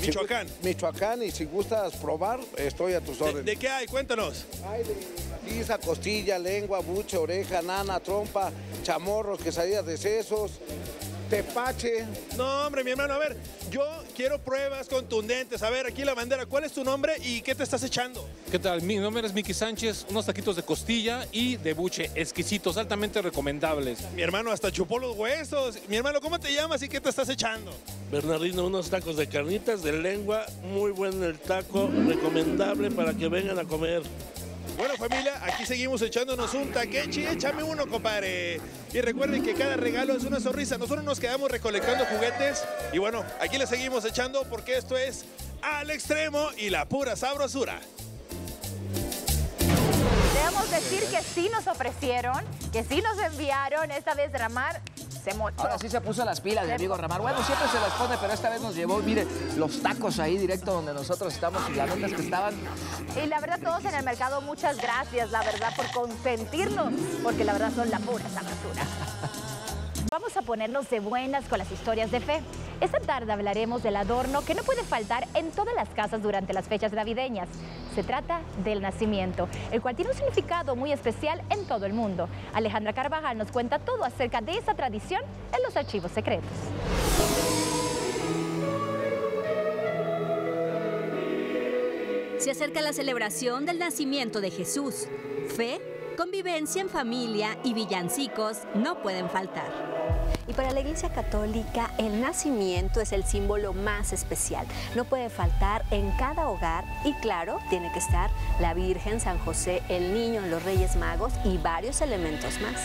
Michoacán. Si, Michoacán, y si gustas probar, estoy a tus órdenes. ¿De, de qué hay? Cuéntanos. Hay de pizza, costilla, lengua, buche, oreja, nana, trompa, chamorros, quesadillas de sesos, tepache. No, hombre, mi hermano, a ver, yo quiero pruebas contundentes. A ver, aquí la bandera, ¿cuál es tu nombre y qué te estás echando? ¿Qué tal? Mi nombre es Miki Sánchez, unos taquitos de costilla y de buche, exquisitos, altamente recomendables. Mi hermano, hasta chupó los huesos. Mi hermano, ¿cómo te llamas y qué te estás echando? Bernardino, unos tacos de carnitas, de lengua, muy bueno el taco, recomendable para que vengan a comer. Bueno, familia, aquí seguimos echándonos un taquechi. Échame uno, compadre. Y recuerden que cada regalo es una sonrisa. Nosotros nos quedamos recolectando juguetes. Y bueno, aquí le seguimos echando porque esto es Al Extremo y la pura sabrosura. Debemos decir que sí nos ofrecieron, que sí nos enviaron. Esta vez Ramar se mochó. Ahora sí se puso las pilas, mi amigo Ramar. Bueno, siempre se las pone, pero esta vez nos llevó, mire, los tacos ahí directo donde nosotros estamos y las notas que estaban. Y la verdad, todos en el mercado, muchas gracias, la verdad, por consentirnos, porque la verdad son la pura sabrosura. Vamos a ponernos de buenas con las historias de fe. Esta tarde hablaremos del adorno que no puede faltar en todas las casas durante las fechas navideñas. Se trata del nacimiento, el cual tiene un significado muy especial en todo el mundo. Alejandra Carvajal nos cuenta todo acerca de esa tradición en los Archivos Secretos. Se acerca la celebración del nacimiento de Jesús. Fe, convivencia en familia y villancicos no pueden faltar. Y para la Iglesia Católica, el nacimiento es el símbolo más especial. No puede faltar en cada hogar y, claro, tiene que estar la Virgen, San José, el niño, los Reyes Magos y varios elementos más.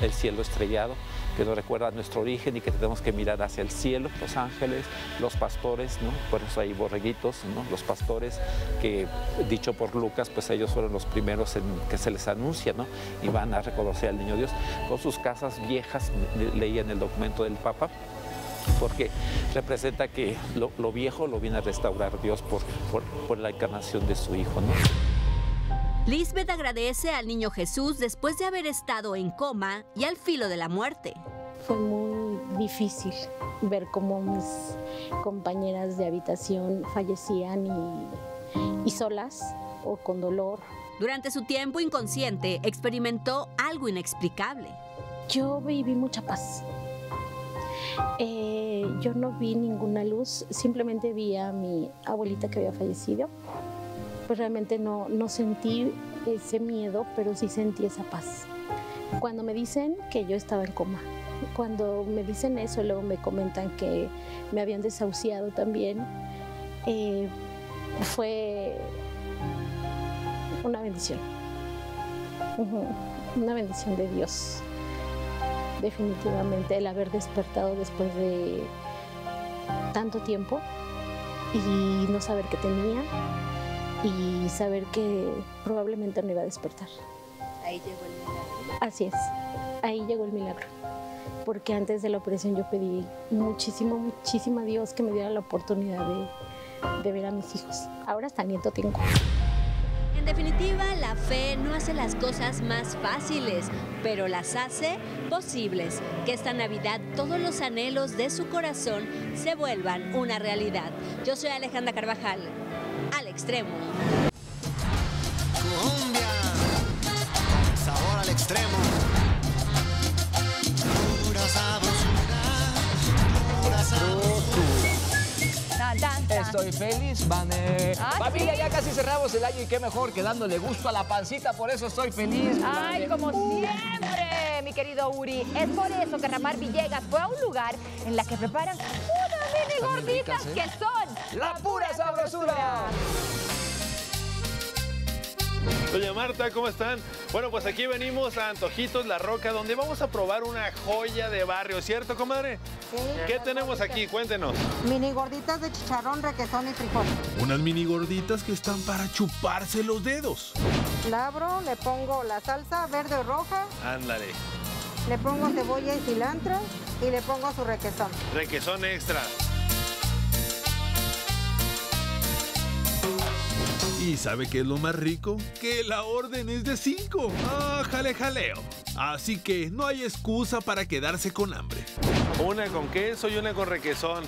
El cielo estrellado, que nos recuerda nuestro origen y que tenemos que mirar hacia el cielo, los ángeles, los pastores, ¿no? Por eso hay borreguitos, ¿no? Los pastores que, dicho por Lucas, pues ellos fueron los primeros en que se les anuncia, ¿no? Y van a reconocer al niño Dios. Con sus casas viejas, leía en el documento del Papa, porque representa que lo, lo viejo lo viene a restaurar Dios por, por, por la encarnación de su hijo, ¿no? Lisbeth agradece al niño Jesús después de haber estado en coma y al filo de la muerte. Fue muy difícil ver cómo mis compañeras de habitación fallecían y, y solas o con dolor. Durante su tiempo inconsciente experimentó algo inexplicable. Yo viví mucha paz. Eh, yo no vi ninguna luz, simplemente vi a mi abuelita que había fallecido. pues realmente no, no sentí ese miedo, pero sí sentí esa paz. Cuando me dicen que yo estaba en coma, cuando me dicen eso, luego me comentan que me habían desahuciado también, eh, fue una bendición, una bendición de Dios, definitivamente, el haber despertado después de tanto tiempo y no saber qué tenía y saber que probablemente no iba a despertar. Ahí llegó el milagro. Así es, ahí llegó el milagro, porque antes de la operación yo pedí muchísimo, muchísimo a Dios que me diera la oportunidad de, de ver a mis hijos. Ahora hasta nieto tengo. En definitiva, la fe no hace las cosas más fáciles, pero las hace posibles. Que esta Navidad todos los anhelos de su corazón se vuelvan una realidad. Yo soy Alejandra Carvajal, al extremo. Colombia, sabor al extremo. Pura sabrosura, pura sabrosura. Estoy feliz, Vané. Familia, ya casi cerramos el año y qué mejor que dándole gusto a la pancita, por eso estoy feliz. Ay, como siempre, mi querido Uri. Es por eso que Ramar Villegas fue a un lugar en la que preparan unas mini gorditas que son la pura sabrosura. Doña Marta, ¿cómo están? Bueno, pues aquí venimos a Antojitos La Roca, donde vamos a probar una joya de barrio, ¿cierto, comadre? Sí. ¿Qué tenemos aquí? Cuéntenos. Mini gorditas de chicharrón, requesón y frijol. Unas mini gorditas que están para chuparse los dedos. La abro, le pongo la salsa verde o roja. Ándale. Le pongo cebolla y cilantro y le pongo su requesón. Requesón extra. ¿Y sabe qué es lo más rico? Que la orden es de cinco. ¡Ah, jale, jaleo! Así que no hay excusa para quedarse con hambre. Una con queso y una con requesón.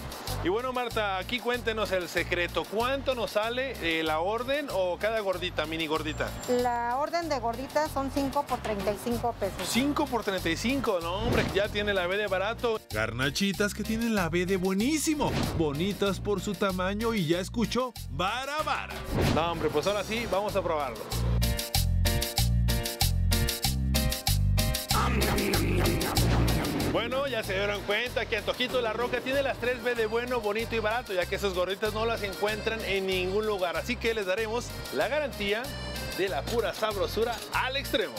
Y bueno, Marta, aquí cuéntenos el secreto. ¿Cuánto nos sale eh, la orden o cada gordita, mini gordita? La orden de gorditas son cinco por treinta y cinco pesos. cinco por treinta y cinco, no, hombre, ya tiene la B de barato. Garnachitas que tienen la B de buenísimo. Bonitas por su tamaño y ya escuchó, vara, vara. No, hombre, pues ahora sí, vamos a probarlo. Bueno, ya se dieron cuenta que Antojitos La Roca tiene las tres B de bueno, bonito y barato, ya que esas gorditas no las encuentran en ningún lugar. Así que les daremos la garantía de la pura sabrosura al extremo.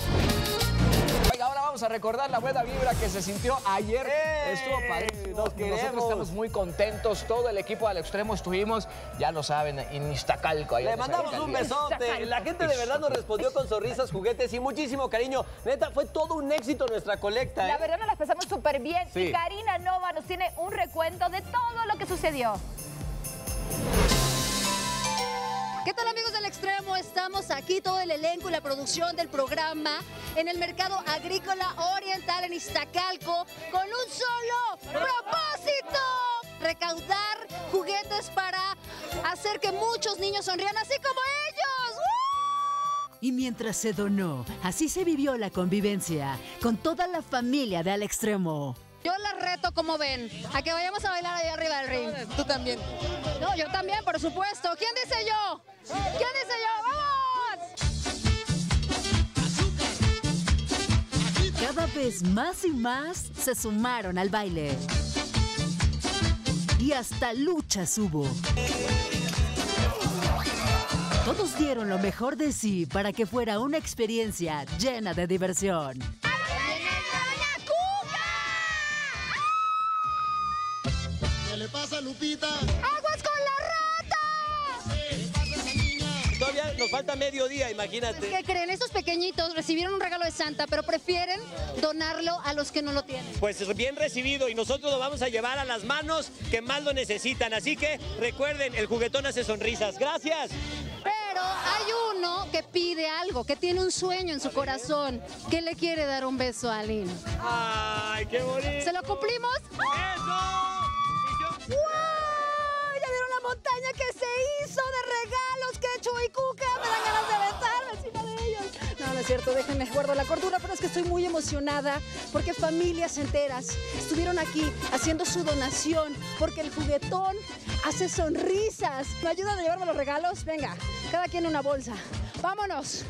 Ahora vamos a recordar la buena vibra que se sintió ayer. ¡Eh! Estuvo padrísimo. Nosotros estamos muy contentos. Todo el equipo al extremo estuvimos, ya lo saben, en Iztacalco. Le mandamos un besote. La gente de verdad nos respondió con sonrisas, juguetes y muchísimo cariño. Neta, fue todo un éxito nuestra colecta. ¿eh? La verdad nos las pasamos súper bien. Sí. Y Karina Nova nos tiene un recuento de todo lo que sucedió. ¿Qué tal, amigos del Extremo? Estamos aquí, todo el elenco y la producción del programa en el mercado agrícola oriental en Iztacalco con un solo propósito: recaudar juguetes para hacer que muchos niños sonrían así como ellos. ¡Uh! Y mientras se donó, así se vivió la convivencia con toda la familia de Al Extremo. Yo les reto, como ven, a que vayamos a bailar allá arriba del ring. Tú también. No, yo también, por supuesto. ¿Quién dice yo? ¿Quién dice yo? ¡Vamos! Cada vez más y más se sumaron al baile. Y hasta luchas hubo. Todos dieron lo mejor de sí para que fuera una experiencia llena de diversión. ¿Qué le pasa, Lupita? ¡Aguas con la rata! ¿Qué le pasa a esa niña? Todavía nos falta mediodía, imagínate. ¿Qué creen? Estos pequeñitos recibieron un regalo de Santa, pero prefieren donarlo a los que no lo tienen. Pues bien recibido, y nosotros lo vamos a llevar a las manos que más lo necesitan. Así que recuerden, el juguetón hace sonrisas. ¡Gracias! Pero hay uno que pide algo, que tiene un sueño en su corazón, que le quiere dar un beso a Aline. ¡Ay, qué bonito! ¿Se lo cumplimos? ¡Eso! ¡Wow! Ya vieron la montaña que se hizo de regalos, quechu y cuca. Me dan ganas de besarme encima de ellos. No, no es cierto, déjenme, guardo la cordura, pero es que estoy muy emocionada porque familias enteras estuvieron aquí haciendo su donación porque el juguetón hace sonrisas. ¿Me ayudan a llevarme los regalos? Venga, cada quien una bolsa. ¡Vámonos!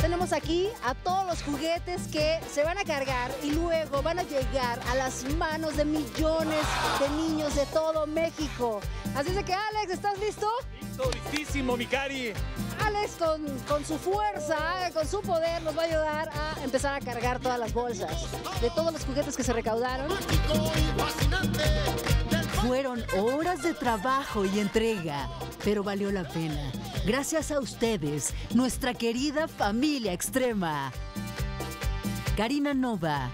Tenemos aquí a todos los juguetes que se van a cargar y luego van a llegar a las manos de millones de niños de todo México. Así es que, Alex, ¿estás listo? Listo, listísimo, mi Cari. Alex, con, con su fuerza, con su poder, nos va a ayudar a empezar a cargar todas las bolsas de todos los juguetes que se recaudaron. Fueron horas de trabajo y entrega, pero valió la pena. Gracias a ustedes, nuestra querida familia extrema. Karina Nova.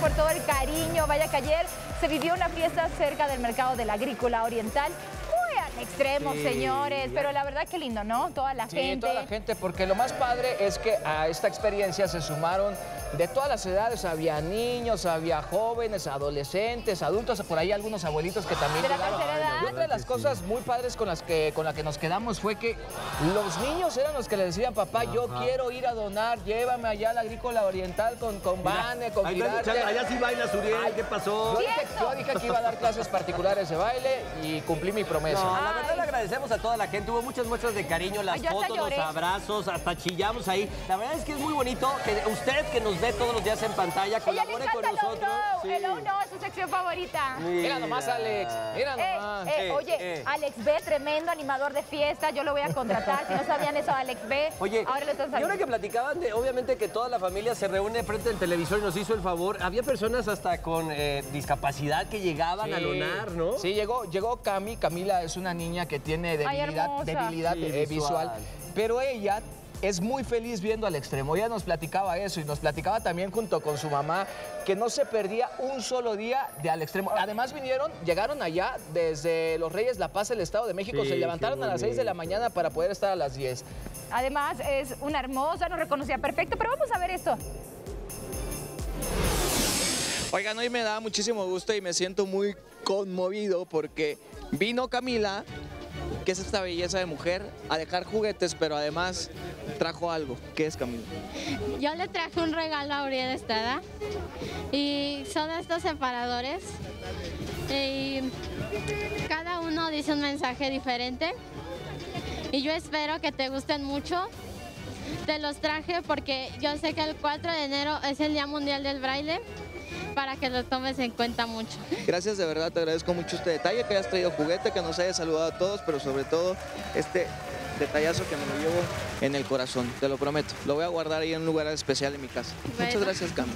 Por todo el cariño, vaya que ayer se vivió una fiesta cerca del mercado de la Agrícola Oriental, muy al extremo, sí, señores, ya. Pero la verdad que lindo, ¿no? Toda la sí, gente. toda la gente, porque lo más padre es que a esta experiencia se sumaron de todas las edades, había niños, había jóvenes, adolescentes, adultos, por ahí algunos abuelitos que también llegaron. De la tercera edad. Y otra de las cosas muy padres con las que con la que nos quedamos fue que los niños eran los que le decían, papá, ajá, yo quiero ir a donar, llévame allá a la Agrícola Oriental con, con Vane, con Girarte. Allá sí baila Uriel, ¿qué pasó? Yo dije, yo dije que iba a dar clases particulares de baile y cumplí mi promesa. No, la verdad le agradecemos a toda la gente, hubo muchas muestras de cariño, las yo fotos, los abrazos, hasta chillamos ahí. La verdad es que es muy bonito que usted que nos ve todos los días en pantalla, colabore con nosotros. El oh, no, sí. el oh, no, es su sección favorita. Mira sí, nomás, Alex. Mira nomás. Eh, eh, eh, oye, eh. Alex B, tremendo animador de fiesta. Yo lo voy a contratar. Si no sabían eso, Alex B. Oye, ahora lo están sabiendo. Y ahora que platicaban de, obviamente, que toda la familia se reúne frente al televisor y nos hizo el favor. Había personas hasta con eh, discapacidad que llegaban sí. a donar, ¿no? Sí, llegó, llegó Cami. Camila es una niña que tiene debilidad, Ay, debilidad sí, eh, visual. visual. Pero ella es muy feliz viendo al extremo. Ella nos platicaba eso y nos platicaba también junto con su mamá que no se perdía un solo día de al extremo. Además vinieron, llegaron allá desde Los Reyes, La Paz, el Estado de México. Sí, se levantaron a las seis de la mañana para poder estar a las diez. Además es una hermosa, nos reconocía perfecto, pero vamos a ver esto. Oigan, hoy me da muchísimo gusto y me siento muy conmovido porque vino Camila, que es esta belleza de mujer, a dejar juguetes, pero además trajo algo. ¿Qué es, Camila? Yo le traje un regalo a Uriel Estrada y son estos separadores y cada uno dice un mensaje diferente y yo espero que te gusten mucho. Te los traje porque yo sé que el cuatro de enero es el Día Mundial del Braille, para que lo tomes en cuenta mucho. Gracias, de verdad, te agradezco mucho este detalle, que hayas traído juguete, que nos hayas saludado a todos, pero sobre todo este detallazo que me lo llevo en el corazón, te lo prometo. Lo voy a guardar ahí en un lugar especial en mi casa. Bueno. Muchas gracias, Cami.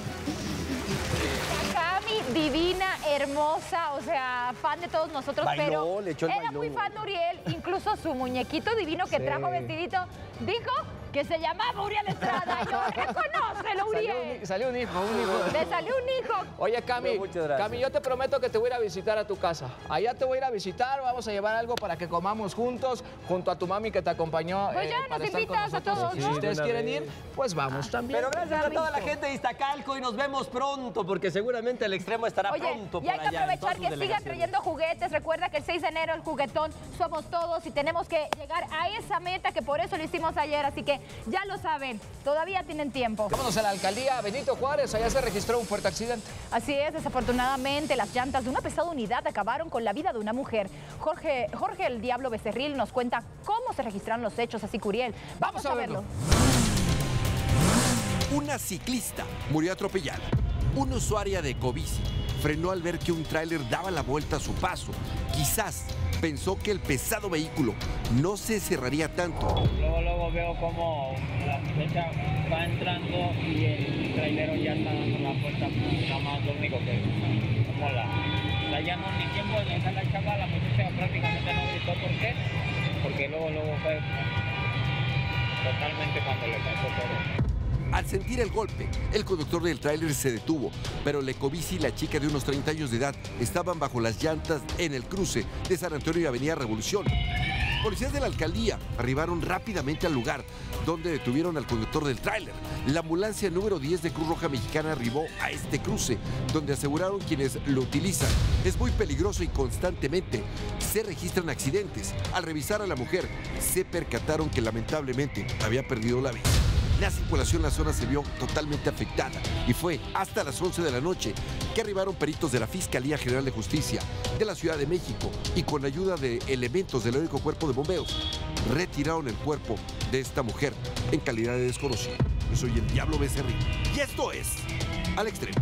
Cami, divina, hermosa, o sea, fan de todos nosotros, bailó, pero le echó el era bailó. muy fan de Uriel, incluso su muñequito divino que sí. trajo vestidito, dijo que se llamaba Uriel Estrada. Yo, reconócelo, Uriel. Salió, salió un hijo, un hijo. Le salió un hijo. Oye, Cami, Cami, yo te prometo que te voy a ir a visitar a tu casa. Allá te voy a ir a visitar, vamos a llevar algo para que comamos juntos, junto a tu mami que te acompañó. Pues eh, ya para nos estar invitas con a todos, ¿no? Si ustedes quieren ir, pues vamos ah, también. Pero gracias a toda la gente de Iztacalco y nos vemos pronto, porque seguramente el extremo estará Oye, pronto y hay para que aprovechar que sigan trayendo juguetes. Recuerda que el seis de enero el juguetón somos todos y tenemos que llegar a esa meta que por eso lo hicimos ayer, así que ya lo saben, todavía tienen tiempo. Vámonos a la alcaldía Benito Juárez, allá se registró un fuerte accidente. Así es, desafortunadamente las llantas de una pesada unidad acabaron con la vida de una mujer. Jorge, Jorge el Diablo Becerril nos cuenta cómo se registraron los hechos, así que Uriel, vamos, vamos a, a verlo. verlo. Una ciclista murió atropellada. Una usuaria de Ecobici frenó al ver que un tráiler daba la vuelta a su paso. Quizás pensó que el pesado vehículo no se cerraría tanto. Luego, luego veo como la muchacha va entrando y el trailero ya está dando la puerta, nada más lo único que como la, la llama ni tiempo de dejar la chava, la muchacha prácticamente no gritó. ¿Por qué? Porque luego, luego fue totalmente cuando le pasó todo. Al sentir el golpe, el conductor del tráiler se detuvo, pero la Ecobici y la chica de unos treinta años de edad estaban bajo las llantas en el cruce de San Antonio y Avenida Revolución. Policías de la alcaldía arribaron rápidamente al lugar, donde detuvieron al conductor del tráiler. La ambulancia número diez de Cruz Roja Mexicana arribó a este cruce, donde aseguraron quienes lo utilizan. Es muy peligroso y constantemente se registran accidentes. Al revisar a la mujer, se percataron que lamentablemente había perdido la vida. La circulación en la zona se vio totalmente afectada y fue hasta las once de la noche que arribaron peritos de la Fiscalía General de Justicia de la Ciudad de México y con ayuda de elementos del único cuerpo de bomberos, retiraron el cuerpo de esta mujer en calidad de desconocida. Yo soy el Diablo Becerril y esto es Al Extremo.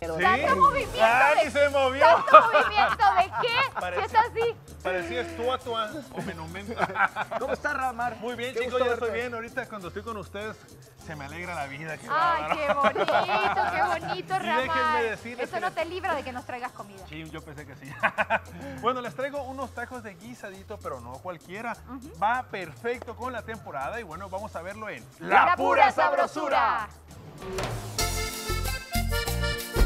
¿Sí? ¿Tanto movimiento de, ¡ay, se movió! ¿Tanto movimiento de qué? Parecía, ¿qué está así? Parecías tú a tu a, o menumenta. ¿Cómo está, Ramar? Muy bien, qué chicos, yo estoy bien. Ahorita cuando estoy con ustedes, se me alegra la vida. Que ¡ay, va, qué bonito, qué bonito, Ramar! Déjenme decirles... Eso no te libra de que nos traigas comida. Sí, yo pensé que sí. Bueno, les traigo unos tacos de guisadito, pero no cualquiera. Uh-huh. Va perfecto con la temporada y bueno, vamos a verlo en... ¡La, la pura sabrosura! sabrosura.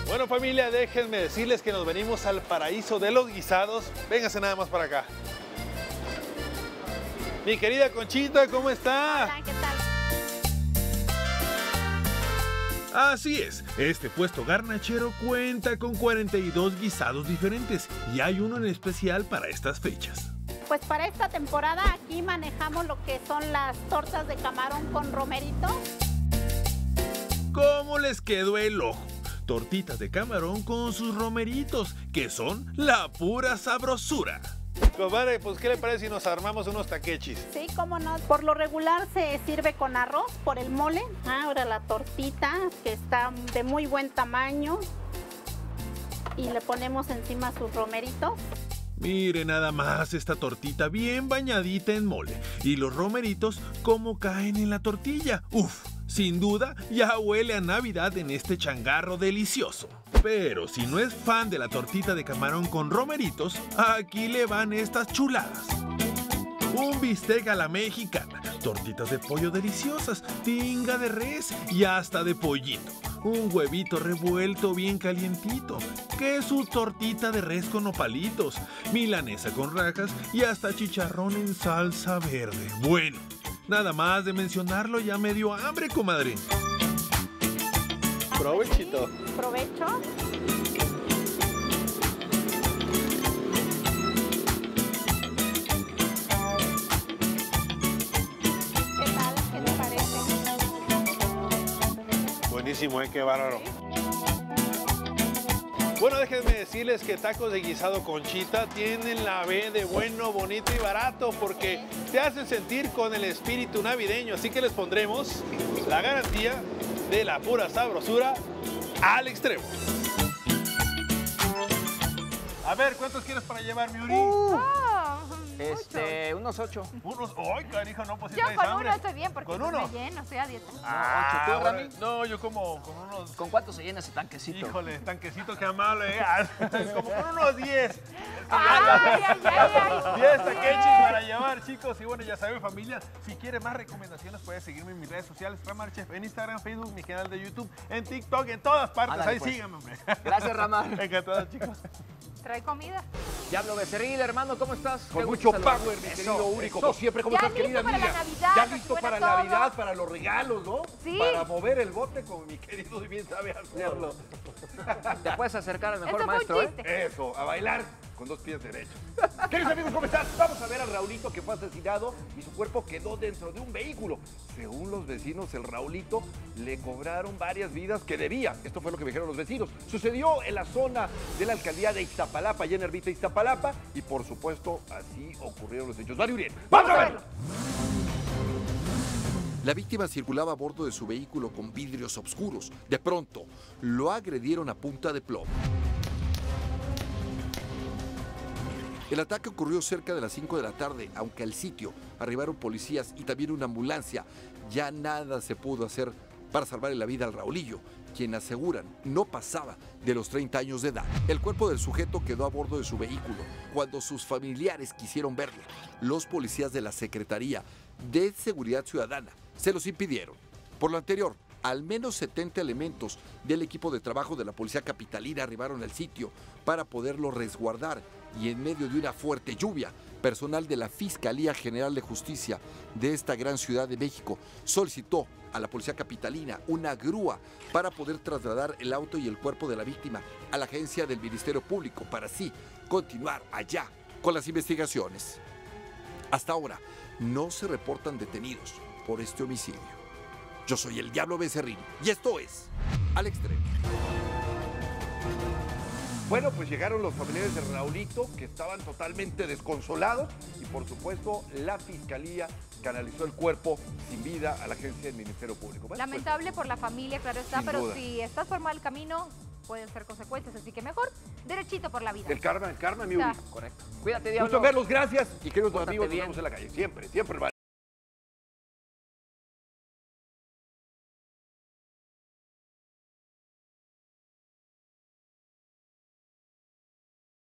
Bueno, familia, déjenme decirles que nos venimos al paraíso de los guisados. Véngase nada más para acá. Mi querida Conchita, ¿cómo está? Hola, ¿qué tal? Así es, este puesto garnachero cuenta con cuarenta y dos guisados diferentes y hay uno en especial para estas fechas. Pues para esta temporada aquí manejamos lo que son las tortas de camarón con romerito. ¿Cómo les quedó el ojo? Tortitas de camarón con sus romeritos, que son la pura sabrosura. Comadre, pues, ¿qué le parece si nos armamos unos taquechis? Sí, cómo no. Por lo regular se sirve con arroz por el mole. Ahora la tortita, que está de muy buen tamaño. Y le ponemos encima sus romeritos. Mire nada más esta tortita bien bañadita en mole. Y los romeritos, cómo caen en la tortilla. ¡Uf! Sin duda, ya huele a Navidad en este changarro delicioso. Pero si no es fan de la tortita de camarón con romeritos, aquí le van estas chuladas. Un bistec a la mexicana, tortitas de pollo deliciosas, tinga de res y hasta de pollito. Un huevito revuelto bien calientito, queso, tortita de res con nopalitos, milanesa con rajas y hasta chicharrón en salsa verde. Bueno. Nada más de mencionarlo ya me dio hambre, comadre. Provechito. Provecho. ¿Qué tal? ¿Qué te parece? Buenísimo, ¿eh? Qué bárbaro. Bueno, déjenme decirles que tacos de guisado Conchita tienen la B de bueno, bonito y barato porque te hacen sentir con el espíritu navideño. Así que les pondremos la garantía de la pura sabrosura al extremo. A ver, ¿cuántos quieres para llevar, mi Uri? Uh, este, unos ocho. Unos, ¡ay, carijo! No, pues yo con hambre. Uno estoy bien porque ¿con uno? Me lleno, estoy a dieta. Ah, ¿ocho tú, Rami? No, yo como con unos... ¿Con cuánto se llena ese tanquecito? Híjole, tanquecito, qué amable, ¿eh? Como con unos diez. ¡Ay, ay, ay! diez taquechis para llevar, chicos. Y bueno, ya saben, familia, si quieres más recomendaciones, puedes seguirme en mis redes sociales, Ramar Chef, en Instagram, Facebook, mi canal de YouTube, en TikTok, en todas partes. Ándale, ahí pues. Síganme, hombre. Gracias, Ramar. Encantado, chicos. Trae comida. Diablo Becerril, hermano, ¿cómo estás? Con mucho power, mi querido Uri, como siempre, como estás, querida amiga? Ya listo para la Navidad, para los regalos, ¿no? Sí. Para mover el bote, como mi querido bien sabe hacerlo. Te puedes acercar al mejor maestro, ¿eh? Eso, a bailar con dos pies derechos. Queridos amigos, ¿cómo estás? Vamos a ver a Raulito, que fue asesinado y su cuerpo quedó dentro de un vehículo. Según los vecinos, el Raulito le cobraron varias vidas que debía. Esto fue lo que me dijeron los vecinos. Sucedió en la zona de la alcaldía de Iztapalapa, allá en Ermita, Iztapalapa. Y por supuesto, así ocurrieron los hechos. Mario Uriel, ¡vamos a verlo! La víctima circulaba a bordo de su vehículo con vidrios oscuros. De pronto, lo agredieron a punta de plomo. El ataque ocurrió cerca de las cinco de la tarde, aunque al sitio arribaron policías y también una ambulancia. Ya nada se pudo hacer para salvarle la vida al Raulillo, quien aseguran no pasaba de los treinta años de edad. El cuerpo del sujeto quedó a bordo de su vehículo. Cuando sus familiares quisieron verlo, los policías de la Secretaría de Seguridad Ciudadana se los impidieron. Por lo anterior, al menos setenta elementos del equipo de trabajo de la Policía Capitalina arribaron al sitio para poderlo resguardar. Y en medio de una fuerte lluvia, personal de la Fiscalía General de Justicia de esta gran ciudad de México solicitó a la Policía Capitalina una grúa para poder trasladar el auto y el cuerpo de la víctima a la agencia del Ministerio Público para así continuar allá con las investigaciones. Hasta ahora no se reportan detenidos por este homicidio. Yo soy el Diablo Becerril y esto es Al Extremo. Bueno, pues llegaron los familiares de Raulito, que estaban totalmente desconsolados, y por supuesto la Fiscalía canalizó el cuerpo sin vida a la agencia del Ministerio Público. Bueno, lamentable pues, por la familia, claro está, pero duda. Si estás por mal camino, pueden ser consecuencias, así que mejor derechito por la vida. El karma, el karma, mi único. Correcto. Cuídate, Diablo. Mucho, Carlos, gracias. Y queridos amigos, nos vemos en la calle. Siempre, siempre, hermano.